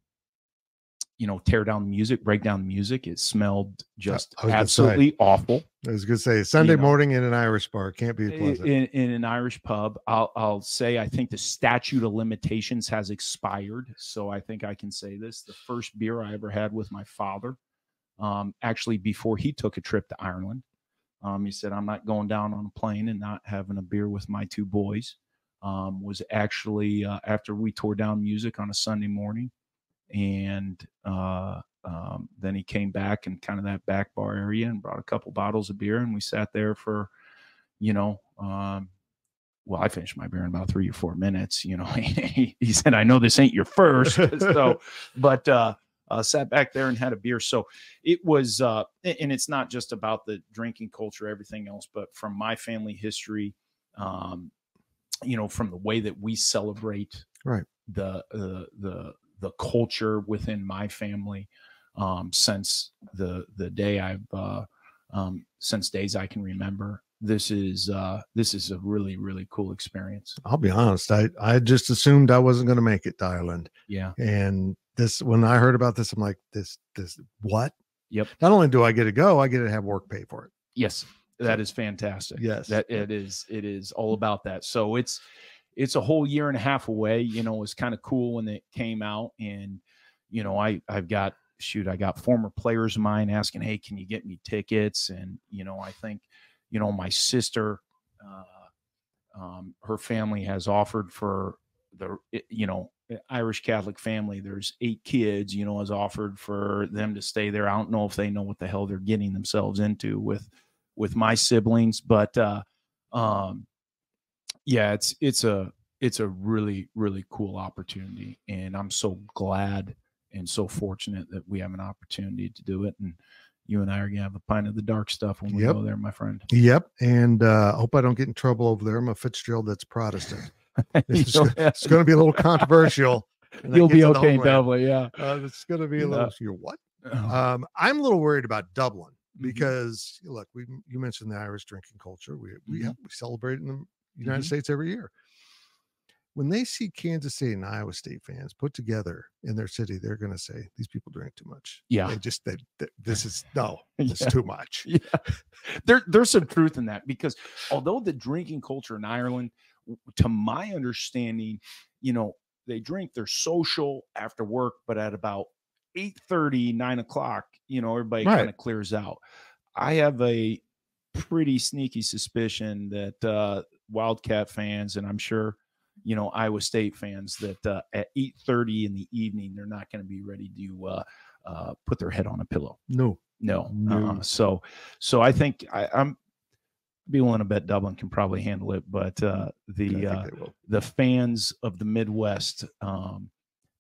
you know, tear down music, break down music. It smelled just absolutely awful. I was going to say, Sunday morning in an Irish bar can't be pleasant. In, in an Irish pub, I'll, I'll say, I think the statute of limitations has expired. So I think I can say this. The first beer I ever had with my father, um, actually before he took a trip to Ireland, um, he said, I'm not going down on a plane and not having a beer with my two boys, um, was actually uh, after we tore down music on a Sunday morning. And uh, um, then he came back and kind of that back bar area and brought a couple bottles of beer. And we sat there for, you know, um, well, I finished my beer in about three or four minutes. You know, he, he said, I know this ain't your first. So, but uh, uh, sat back there and had a beer. So it was, uh, and it's not just about the drinking culture, everything else, but from my family history, um, you know, from the way that we celebrate right. the, uh, the, the culture within my family, um, since the, the day I've, uh, um, since days I can remember, this is, uh, this is a really, really cool experience. I'll be honest. I, I just assumed I wasn't going to make it to Ireland. Yeah. And this, when I heard about this, I'm like, this, this, what? Yep. Not only do I get to go, I get to have work pay for it. Yes. That is fantastic. Yes. That it is. It is all about that. So it's, it's a whole year and a half away. You know, it was kind of cool when it came out. And, you know, I, I've got, shoot, I got former players of mine asking, hey, can you get me tickets? And, you know, I think, you know, my sister, uh, um, her family has offered for the, you know, Irish Catholic family, there's eight kids, you know, has offered for them to stay there. I don't know if they know what the hell they're getting themselves into with, with my siblings, but, uh, um, yeah, it's, it's a, it's a really, really cool opportunity. And I'm so glad and so fortunate that we have an opportunity to do it. And you and I are going to have a pint of the dark stuff when we yep. go there, my friend. Yep. And, uh, I hope I don't get in trouble over there. I'm a Fitzgerald that's Protestant. It's, it's going to be a little controversial. You'll be okay in Dublin, yeah. Uh, it's going to be a little. Yeah. You're what? Um, I'm a little worried about Dublin because mm-hmm. look, we you mentioned the Irish drinking culture. We we, mm-hmm. have, we celebrate in the United mm-hmm. States every year. When they see Kansas State and Iowa State fans put together in their city, they're going to say, these people drink too much. Yeah. They just, they, they, this is, no, it's yeah. too much. Yeah. There, there's some truth in that because although the drinking culture in Ireland, to my understanding, you know, they drink, they're social after work, but at about eight thirty, nine o'clock, you know, everybody right. kind of clears out. I have a pretty sneaky suspicion that uh, Wildcat fans, and I'm sure, you know, Iowa State fans that uh, at eight thirty in the evening, they're not going to be ready to uh, uh, put their head on a pillow. No, no. no. Uh, so, so I think I, I'm be willing to bet Dublin can probably handle it, but uh, the uh, the fans of the Midwest um,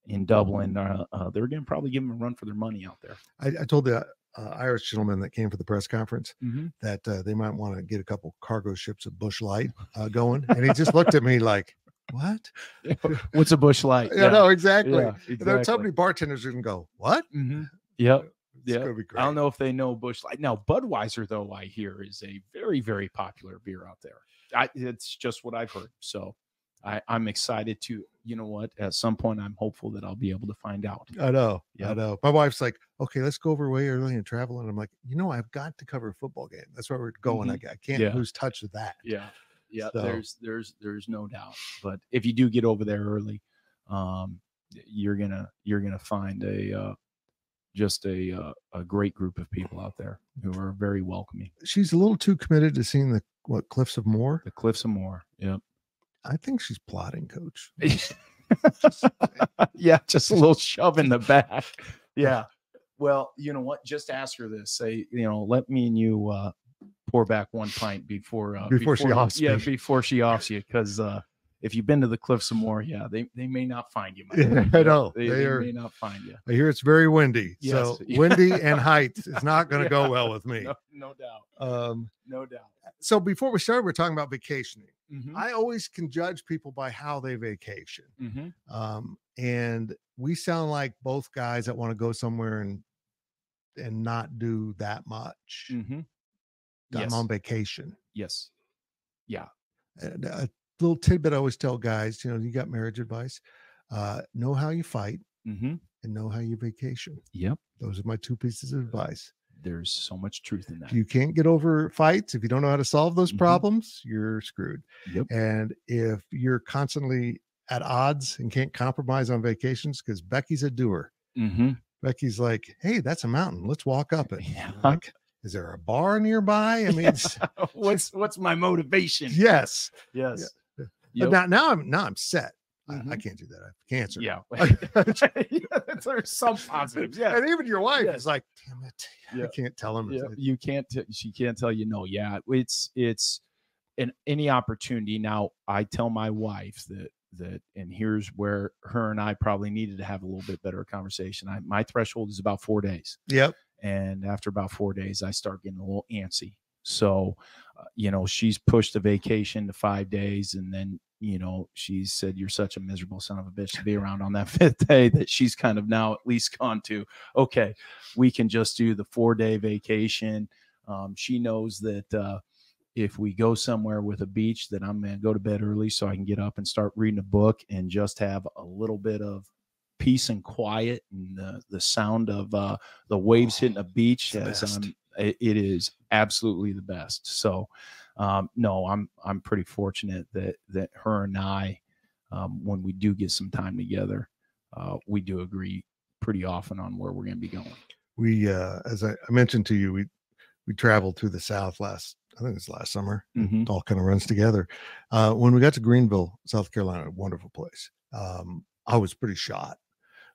in Dublin, uh, uh, they're going to probably give them a run for their money out there. I, I told the uh, Irish gentleman that came for the press conference mm-hmm. that uh, they might want to get a couple cargo ships of Bush Light uh, going, and he just looked at me like, what? What's a Bush Light? Yeah, yeah. No, exactly. Yeah, exactly. There are so many bartenders who can go, what? Mm-hmm. Yep. Yeah. I don't know if they know Bush Light. Now, Budweiser, though, I hear is a very, very popular beer out there. I, it's just what I've heard. So I, I'm excited to, you know what, at some point, I'm hopeful that I'll be able to find out. I know. Yep. I know. My wife's like, okay, let's go over way early and travel. And I'm like, you know, I've got to cover a football game. That's where we're going. Mm-hmm. I, I can't yeah. lose touch of that. Yeah. Yeah, so. there's there's there's no doubt. But if you do get over there early, um, you're gonna you're gonna find a uh, just a uh, a great group of people out there who are very welcoming. She's a little too committed to seeing the what Cliffs of Moher. The Cliffs of Moher. Yep. I think she's plotting, Coach. just, yeah, just a little shove in the back. Yeah. Well, you know what? Just ask her this. Say, you know, let me and you. Uh, pour back one pint before uh, before, before she offs yeah me. before she offs you, because uh if you've been to the Cliffs of Moher, yeah they they may not find you. Yeah, I know they, they, they are, may not find you. I hear it's very windy. Yes. So windy and height is not going to yeah. go well with me. No, no doubt. Um no doubt. So before we started, we're talking about vacationing. Mm-hmm. I always can judge people by how they vacation. Mm-hmm. Um and we sound like both guys that want to go somewhere and and not do that much. Mm-hmm. I'm yes. on vacation. Yes. Yeah. And a little tidbit I always tell guys, you know, you got marriage advice. Uh, know how you fight mm-hmm. and know how you vacation. Yep. Those are my two pieces of advice. There's so much truth in that. If you can't get over fights, if you don't know how to solve those mm-hmm. problems, you're screwed. Yep. And if you're constantly at odds and can't compromise on vacations, because Becky's a doer. Mm-hmm. Becky's like, hey, that's a mountain. Let's walk up it. Yeah. Like, is there a bar nearby? I mean, yeah. what's what's my motivation? Yes, yes. Yeah. Yep. Now, now I'm now I'm set. Mm-hmm. I, I can't do that. I have cancer. Yeah. yeah, there's some positives. Yeah, and even your wife yeah. is like, damn it, yeah. I can't tell him. Yeah. You can't. T- she can't tell you no. Yeah, it's it's an any opportunity. Now I tell my wife that that, and here's where her and I probably needed to have a little bit better conversation. I, my threshold is about four days. Yep. And after about four days, I start getting a little antsy. So, uh, you know, she's pushed the vacation to five days. And then, you know, she said, you're such a miserable son of a bitch to be around on that fifth day, that she's kind of now at least gone to, okay, we can just do the four day vacation. Um, she knows that uh, if we go somewhere with a beach, that I'm going to go to bed early so I can get up and start reading a book and just have a little bit of peace and quiet, and the, the sound of uh, the waves hitting a beach. As I'm, it, it is absolutely the best. So, um, no, I'm I'm pretty fortunate that that her and I, um, when we do get some time together, uh, we do agree pretty often on where we're going to be going. We, uh, as I, I mentioned to you, we we traveled through the South last. I think it's last summer. Mm-hmm. It all kind of runs together. Uh, when we got to Greenville, South Carolina, a wonderful place. Um, I was pretty shot.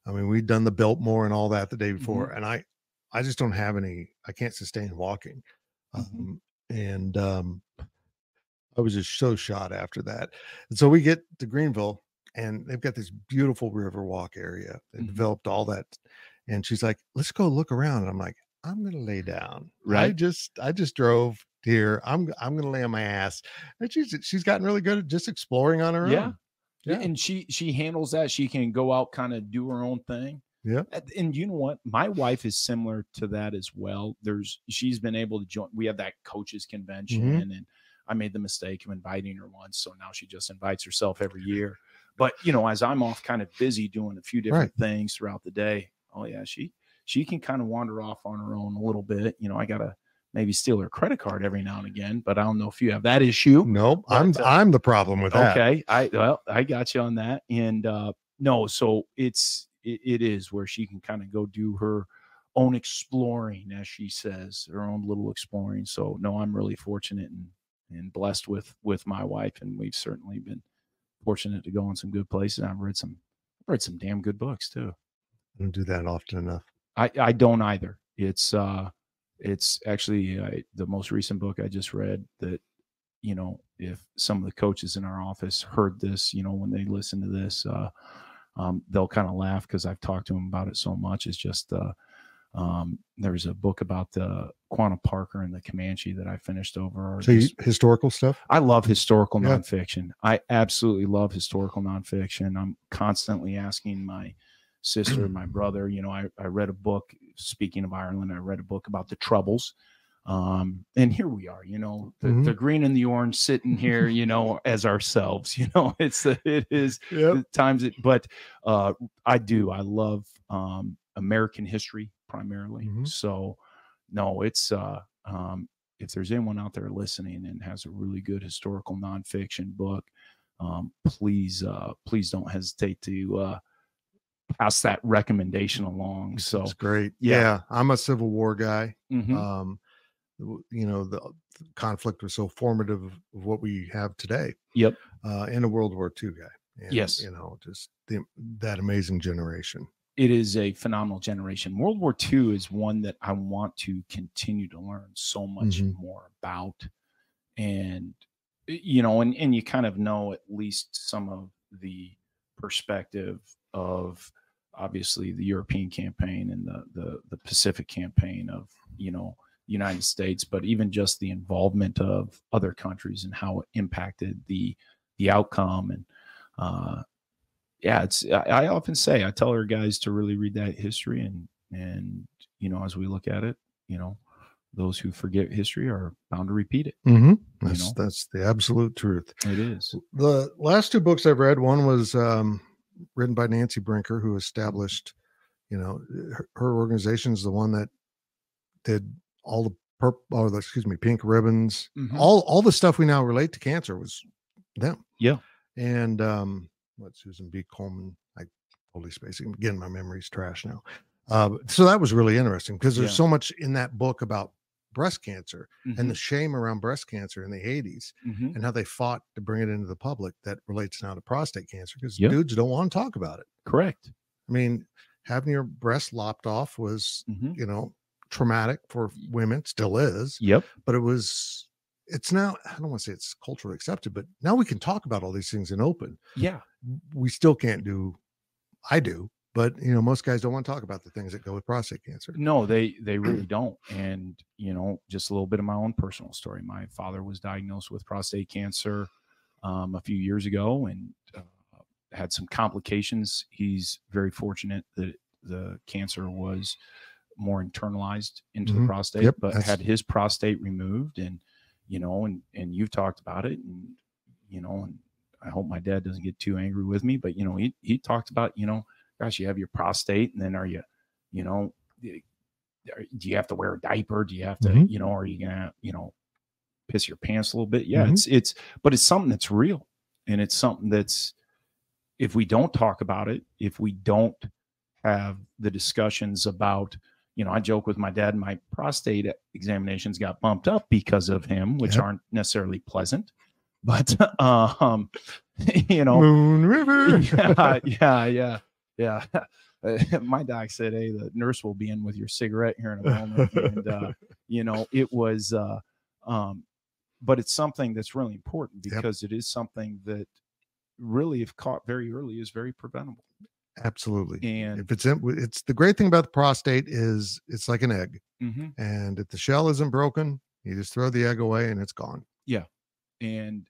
I mean, we'd done the Biltmore and all that the day before, mm-hmm. and I, I just don't have any. I can't sustain walking, mm-hmm. um, and um, I was just so shot after that. And so we get to Greenville, and they've got this beautiful Riverwalk area. They mm-hmm. developed all that, and she's like, "Let's go look around." And I'm like, "I'm gonna lay down. Right? I just, I just drove here. I'm, I'm gonna lay on my ass." And she's, she's gotten really good at just exploring on her yeah. own. Yeah. And she she handles that. She can go out, kind of do her own thing. Yeah. And you know what? My wife is similar to that as well. There's she's been able to join. We have that coaches convention, mm-hmm. and I made the mistake of inviting her once. So now she just invites herself every year. But, you know, as I'm off kind of busy doing a few different right. things throughout the day, oh, yeah, she she can kind of wander off on her own a little bit. You know, I got to maybe steal her credit card every now and again, but I don't know if you have that issue. No, but, I'm uh, I'm the problem with that. Okay, I well, I got you on that. And, uh, no, so it's it, it is where she can kind of go do her own exploring, as she says, her own little exploring. So, no, I'm really fortunate and and blessed with with my wife, and we've certainly been fortunate to go in some good places. I've read some read some damn good books too. I don't do that often enough. I, I don't either. It's uh it's actually uh, the most recent book I just read that, you know, if some of the coaches in our office heard this, you know, when they listen to this, uh, um, they'll kind of laugh because I've talked to them about it so much. It's just uh, um, there's a book about the Quanah Parker and the Comanche that I finished over. So you, historical stuff? I love historical yeah. nonfiction. I absolutely love historical nonfiction. I'm constantly asking my sister, my brother, you know, I, I read a book, speaking of Ireland, I read a book about the Troubles. Um, and here we are, you know, the, mm-hmm. the green and the orange sitting here, you know, as ourselves, you know, it's, it is yep. times it, but uh, I do, I love um, American history primarily. Mm-hmm. So no, it's, uh, um, if there's anyone out there listening and has a really good historical nonfiction book, um, please, uh, please don't hesitate to, uh, pass that recommendation along. So it's great. Yeah. yeah. I'm a Civil War guy. Mm-hmm. Um, you know, the, the conflict was so formative of what we have today. Yep. Uh, and a World War Two guy. And, yes. You know, just the, that amazing generation. It is a phenomenal generation. World War Two is one that I want to continue to learn so much mm-hmm. more about. And, you know, and, and you kind of know at least some of the perspective of obviously the European campaign and the, the, the Pacific campaign of, you know, United States, but even just the involvement of other countries and how it impacted the, the outcome. And, uh, yeah, it's, I, I often say, I tell our guys to really read that history and, and, you know, as we look at it, you know, those who forget history are bound to repeat it. Mm-hmm. That's, you know? That's the absolute truth. It is. The last two books I've read, one was, um, written by Nancy Brinker, who established, you know, her, her organization is the one that did all the purple, or the, excuse me, pink ribbons, mm-hmm. all, all the stuff we now relate to cancer was them. Yeah. And, um, what Susan B. Coleman, I totally spacing again, my memory's trash now. Uh, so that was really interesting because there's yeah. so much in that book about breast cancer mm-hmm. and the shame around breast cancer in the eighties mm-hmm. and how they fought to bring it into the public that relates now to prostate cancer because yep. dudes don't want to talk about it. Correct. I mean, having your breast lopped off was, mm-hmm. you know, traumatic for women, still is. Yep. But it was, it's now, I don't want to say it's culturally accepted, but now we can talk about all these things in open. Yeah. We still can't do, I do. But, you know, most guys don't want to talk about the things that go with prostate cancer. No, they they really don't. And, you know, just a little bit of my own personal story. My father was diagnosed with prostate cancer um, a few years ago and uh, had some complications. He's very fortunate that the cancer was more internalized into mm-hmm. the prostate, yep, but that's... had his prostate removed. And, you know, and, and you've talked about it and, you know, and I hope my dad doesn't get too angry with me, but, you know, he he talked about, you know, gosh, you have your prostate and then are you, you know, do you have to wear a diaper? Do you have to, mm-hmm. you know, are you going to, you know, piss your pants a little bit? Yeah, mm-hmm. it's, it's, but it's something that's real. And it's something that's, if we don't talk about it, if we don't have the discussions about, you know, I joke with my dad, my prostate examinations got bumped up because of him, which yep. aren't necessarily pleasant. But, uh, um, you know, Moon River. yeah, yeah, yeah. Yeah, my doc said, hey, the nurse will be in with your cigarette here in a moment. And, uh, you know, it was, uh, um, but it's something that's really important because yep. it is something that really, if caught very early, is very preventable. Absolutely. And if it's, in, it's the great thing about the prostate is it's like an egg. Mm-hmm. And if the shell isn't broken, you just throw the egg away and it's gone. Yeah. And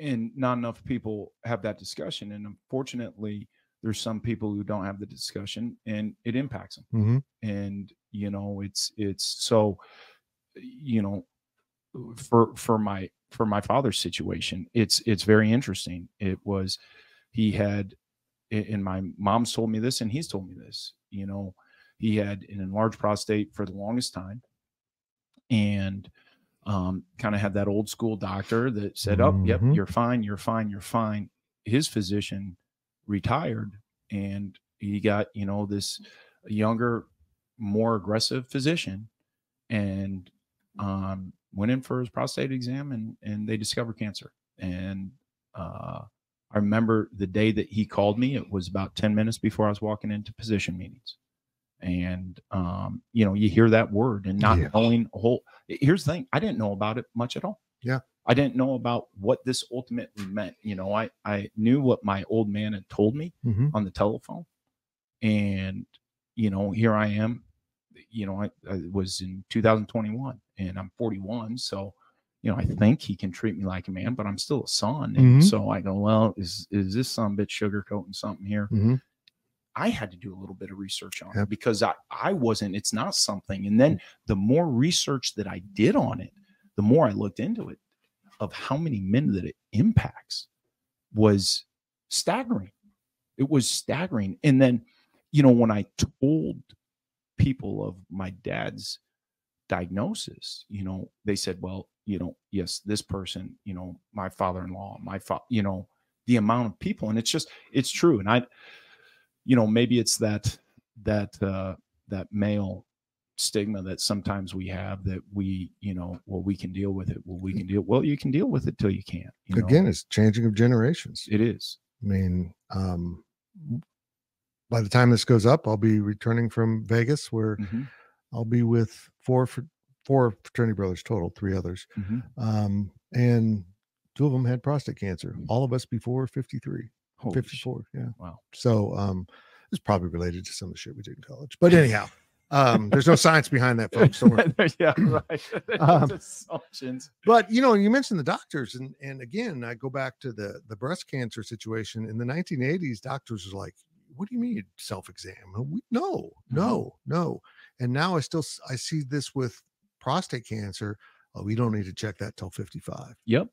and not enough people have that discussion. And unfortunately, there's some people who don't have the discussion, and it impacts them. Mm-hmm. And, you know, it's, it's so, you know, for, for my, for my father's situation, it's, it's very interesting. It was, he had, and my mom's told me this and he's told me this, you know, he had an enlarged prostate for the longest time, and um, kind of had that old school doctor that said, mm-hmm. oh, yep, you're fine. You're fine. You're fine. His physician retired, and he got, you know, this younger, more aggressive physician, and um went in for his prostate exam, and and they discovered cancer. And uh I remember the day that he called me, it was about ten minutes before I was walking into position meetings. And um you know, you hear that word and not yeah. knowing a whole, here's the thing, I didn't know about it much at all. Yeah. I didn't know about what this ultimately meant. You know, I, I knew what my old man had told me mm-hmm. on the telephone, and, you know, here I am, you know, I, I was in two thousand twenty-one and I'm forty-one. So, you know, I think he can treat me like a man, but I'm still a son. And mm-hmm. so I go, well, is, is this some bitch sugarcoating something here? Mm-hmm. I had to do a little bit of research on yep. it, because I, I wasn't, it's not something. And then the more research that I did on it, the more I looked into it, of how many men that it impacts, was staggering. It was staggering. And then, you know, when I told people of my dad's diagnosis, you know, they said, well, you know, yes, this person, you know, my father-in-law, my father, you know, the amount of people. And it's just, it's true. And I, you know, maybe it's that, that, uh, that male stigma that sometimes we have, that we, you know, well, we can deal with it. Well, we can deal. Well, you can deal with it till you can't. You know? Again, it's changing of generations. It is. I mean, um, by the time this goes up, I'll be returning from Vegas, where mm-hmm. I'll be with four, four fraternity brothers total, three others. Mm-hmm. Um, and two of them had prostate cancer, all of us before fifty-three, holy fifty-four. Shit. Yeah. Wow. So, um, it's probably related to some of the shit we did in college, but anyhow, um there's no science behind that, folks. Don't worry. Yeah, right. um, assumptions. But you know, you mentioned the doctors, and and again, I go back to the the breast cancer situation in the nineteen eighties. Doctors was like, what do you mean self-exam? No, no, no. And now I still I see this with prostate cancer. Oh, we don't need to check that till fifty-five. Yep.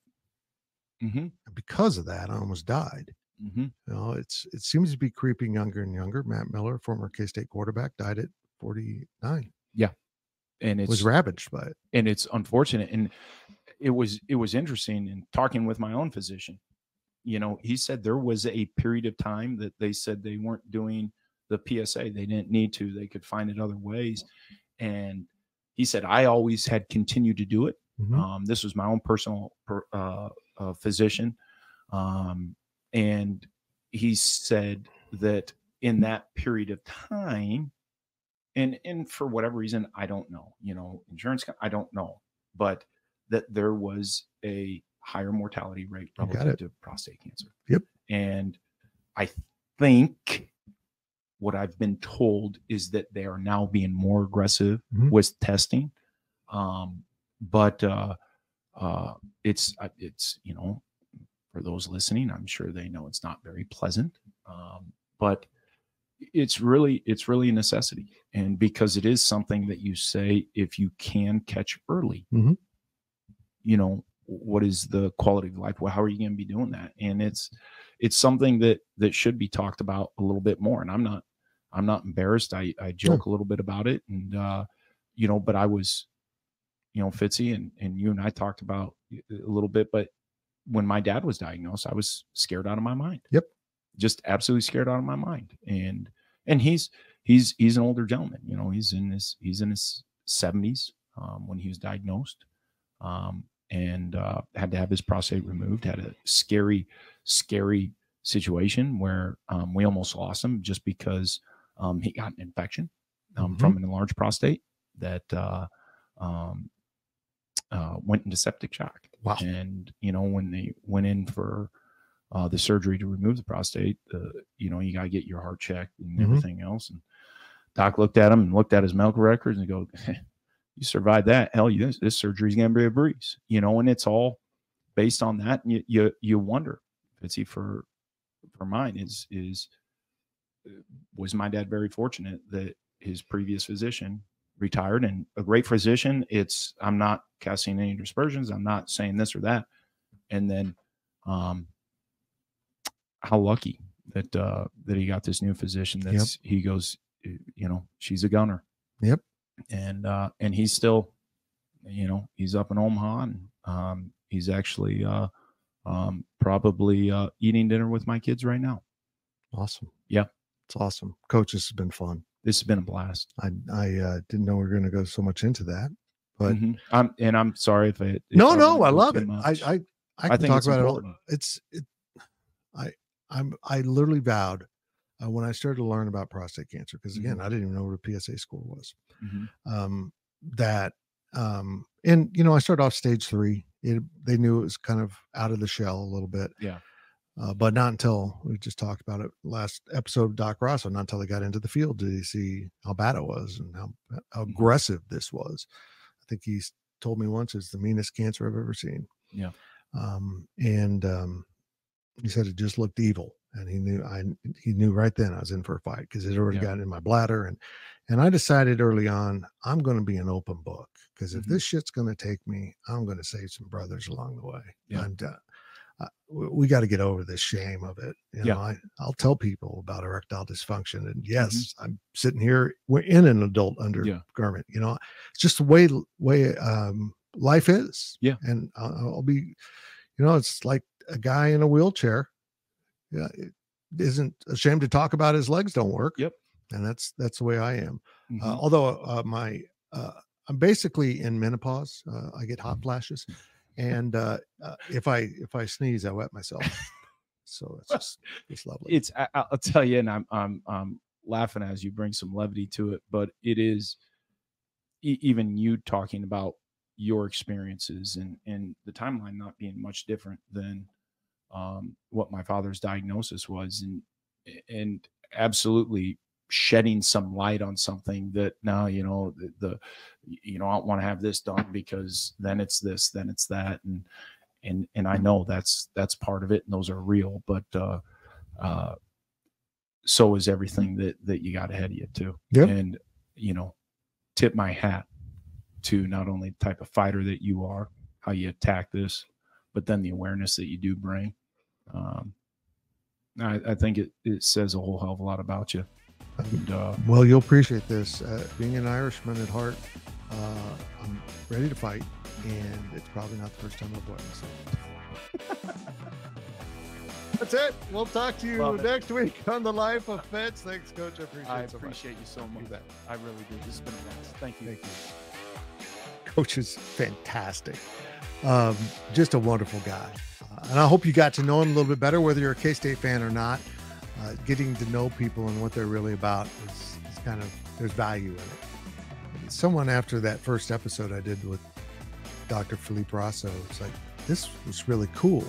Mm-hmm. And because of that, I almost died. Mm-hmm. You know, it's it seems to be creeping younger and younger. Matt Miller, former K-State quarterback, died at forty-nine. Yeah. And it was ravaged by it. And it's unfortunate. And it was, it was interesting in talking with my own physician. You know, he said there was a period of time that they said they weren't doing the P S A. They didn't need to, they could find it other ways. And he said, I always had continued to do it. Mm-hmm. Um, this was my own personal uh, uh, physician. Um, and he said that in that period of time, And and for whatever reason, I don't know, you know, insurance, I don't know, but that there was a higher mortality rate relative to prostate cancer. Yep. And I think what I've been told is that they are now being more aggressive mm-hmm. with testing. Um, but uh, uh, it's, it's, you know, for those listening, I'm sure they know it's not very pleasant, um, but it's really, it's really a necessity. And because it is something that you say, if you can catch early, mm-hmm. you know, what is the quality of life? Well, how are you going to be doing that? And it's, it's something that, that should be talked about a little bit more. And I'm not, I'm not embarrassed. I, I joke yeah. a little bit about it, and, uh, you know, but I was, you know, Fitzy and, and you and I talked about a little bit, but when my dad was diagnosed, I was scared out of my mind. Yep. Just absolutely scared out of my mind. And, and he's, he's, he's an older gentleman, you know, he's in his, he's in his seventies, um, when he was diagnosed, um, and, uh, had to have his prostate removed, had a scary, scary situation where, um, we almost lost him just because, um, he got an infection, um, mm-hmm. from an enlarged prostate that, uh, um, uh, went into septic shock. Wow. And, you know, when they went in for, Uh, the surgery to remove the prostate, uh, you know, you got to get your heart checked and mm-hmm. everything else. And Doc looked at him and looked at his medical records and go, hey, you survived that. Hell, you, this, this surgery is going to be a breeze, you know, and it's all, based on that, you you, you wonder, Fitzy, for for mine is is was my dad very fortunate that his previous physician retired, and a great physician. It's I'm not casting any dispersions. I'm not saying this or that. And then, um, how lucky that uh, that he got this new physician. That's yep. he goes, you know, she's a gunner. Yep. And uh, and he's still, you know, he's up in Omaha, and um, he's actually uh, um, probably uh, eating dinner with my kids right now. Awesome. Yeah, it's awesome, Coach. This has been fun. This has been a blast. I I uh, didn't know we were going to go so much into that, but mm-hmm. I'm and I'm sorry if it. If no, I no, I love it. I, I I can I think talk about important. it all. It's it, I I'm I literally vowed uh, when I started to learn about prostate cancer, because again, mm-hmm. I didn't even know what a P S A score was. Mm-hmm. Um, that um, and you know, I started off stage three. It they knew it was kind of out of the shell a little bit. Yeah. Uh, but not until we just talked about it last episode, Doc Rosso, not until they got into the field did he see how bad it was and how, how aggressive this was. I think he's told me once it's the meanest cancer I've ever seen. Yeah. Um, and um, he said it just looked evil. And he knew I he knew right then I was in for a fight, because it already yeah. got in my bladder. And and I decided early on, I'm going to be an open book, because if mm-hmm. this shit's going to take me, I'm going to save some brothers along the way. Yeah. I'm done. Uh, we got to get over this shame of it. You know, yeah. I, I'll tell people about erectile dysfunction, and yes, mm-hmm. I'm sitting here. We're in an adult undergarment. Yeah. You know, it's just the way way um, life is. Yeah, and I'll, I'll be, you know, it's like a guy in a wheelchair. Yeah, it isn't ashamed to talk about his legs don't work. Yep, and that's that's the way I am. Mm-hmm. Uh, although uh, my uh, I'm basically in menopause. Uh, I get hot flashes. And uh, uh, if I if I sneeze, I wet myself. So it's just, it's lovely. It's I, I'll tell you, and I'm I'm I'm laughing as you bring some levity to it, but it is e- even you talking about your experiences and and the timeline not being much different than um, what my father's diagnosis was, and and absolutely shedding some light on something that now, you know, the, the you know, I don't want to have this done because then it's this, then it's that. And, and, and I know that's, that's part of it. And those are real, but, uh, uh, so is everything that, that you got ahead of you too. Yep. And, you know, tip my hat to not only the type of fighter that you are, how you attack this, but then the awareness that you do bring. Um, I, I think it, it says a whole hell of a lot about you. And, uh, well, you'll appreciate this. Uh, being an Irishman at heart, uh, I'm ready to fight, and it's probably not the first time I've witnessed myself. That's it. We'll talk to you Love next it. week on The Life of Fitz. Thanks, Coach. I appreciate I it so appreciate much. you so much. You I really do. This has been a blast. Thank you. Thank you. Coach is fantastic. Um, just a wonderful guy. Uh, and I hope you got to know him a little bit better, whether you're a K-State fan or not. Uh, getting to know people and what they're really about is, is kind of, there's value in it. Someone after that first episode I did with Doctor Felipe Rosso was like, this was really cool,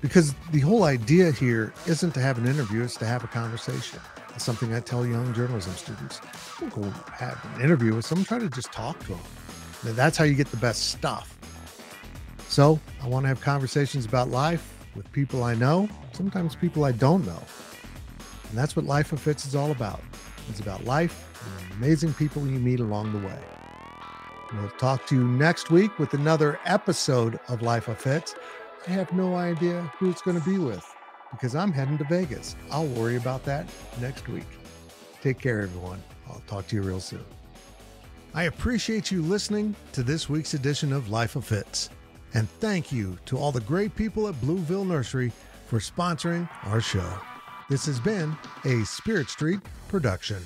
because the whole idea here isn't to have an interview, it's to have a conversation. It's something I tell young journalism students. Don't go have an interview with someone, try to just talk to them. Now, that's how you get the best stuff. So I want to have conversations about life with people I know, sometimes people I don't know. And that's what Life of Fitz is all about. It's about life and the amazing people you meet along the way. We'll talk to you next week with another episode of Life of Fitz. I have no idea who it's going to be with, because I'm heading to Vegas. I'll worry about that next week. Take care, everyone. I'll talk to you real soon. I appreciate you listening to this week's edition of Life of Fitz. And thank you to all the great people at Blueville Nursery for sponsoring our show. This has been a Spirit Street production.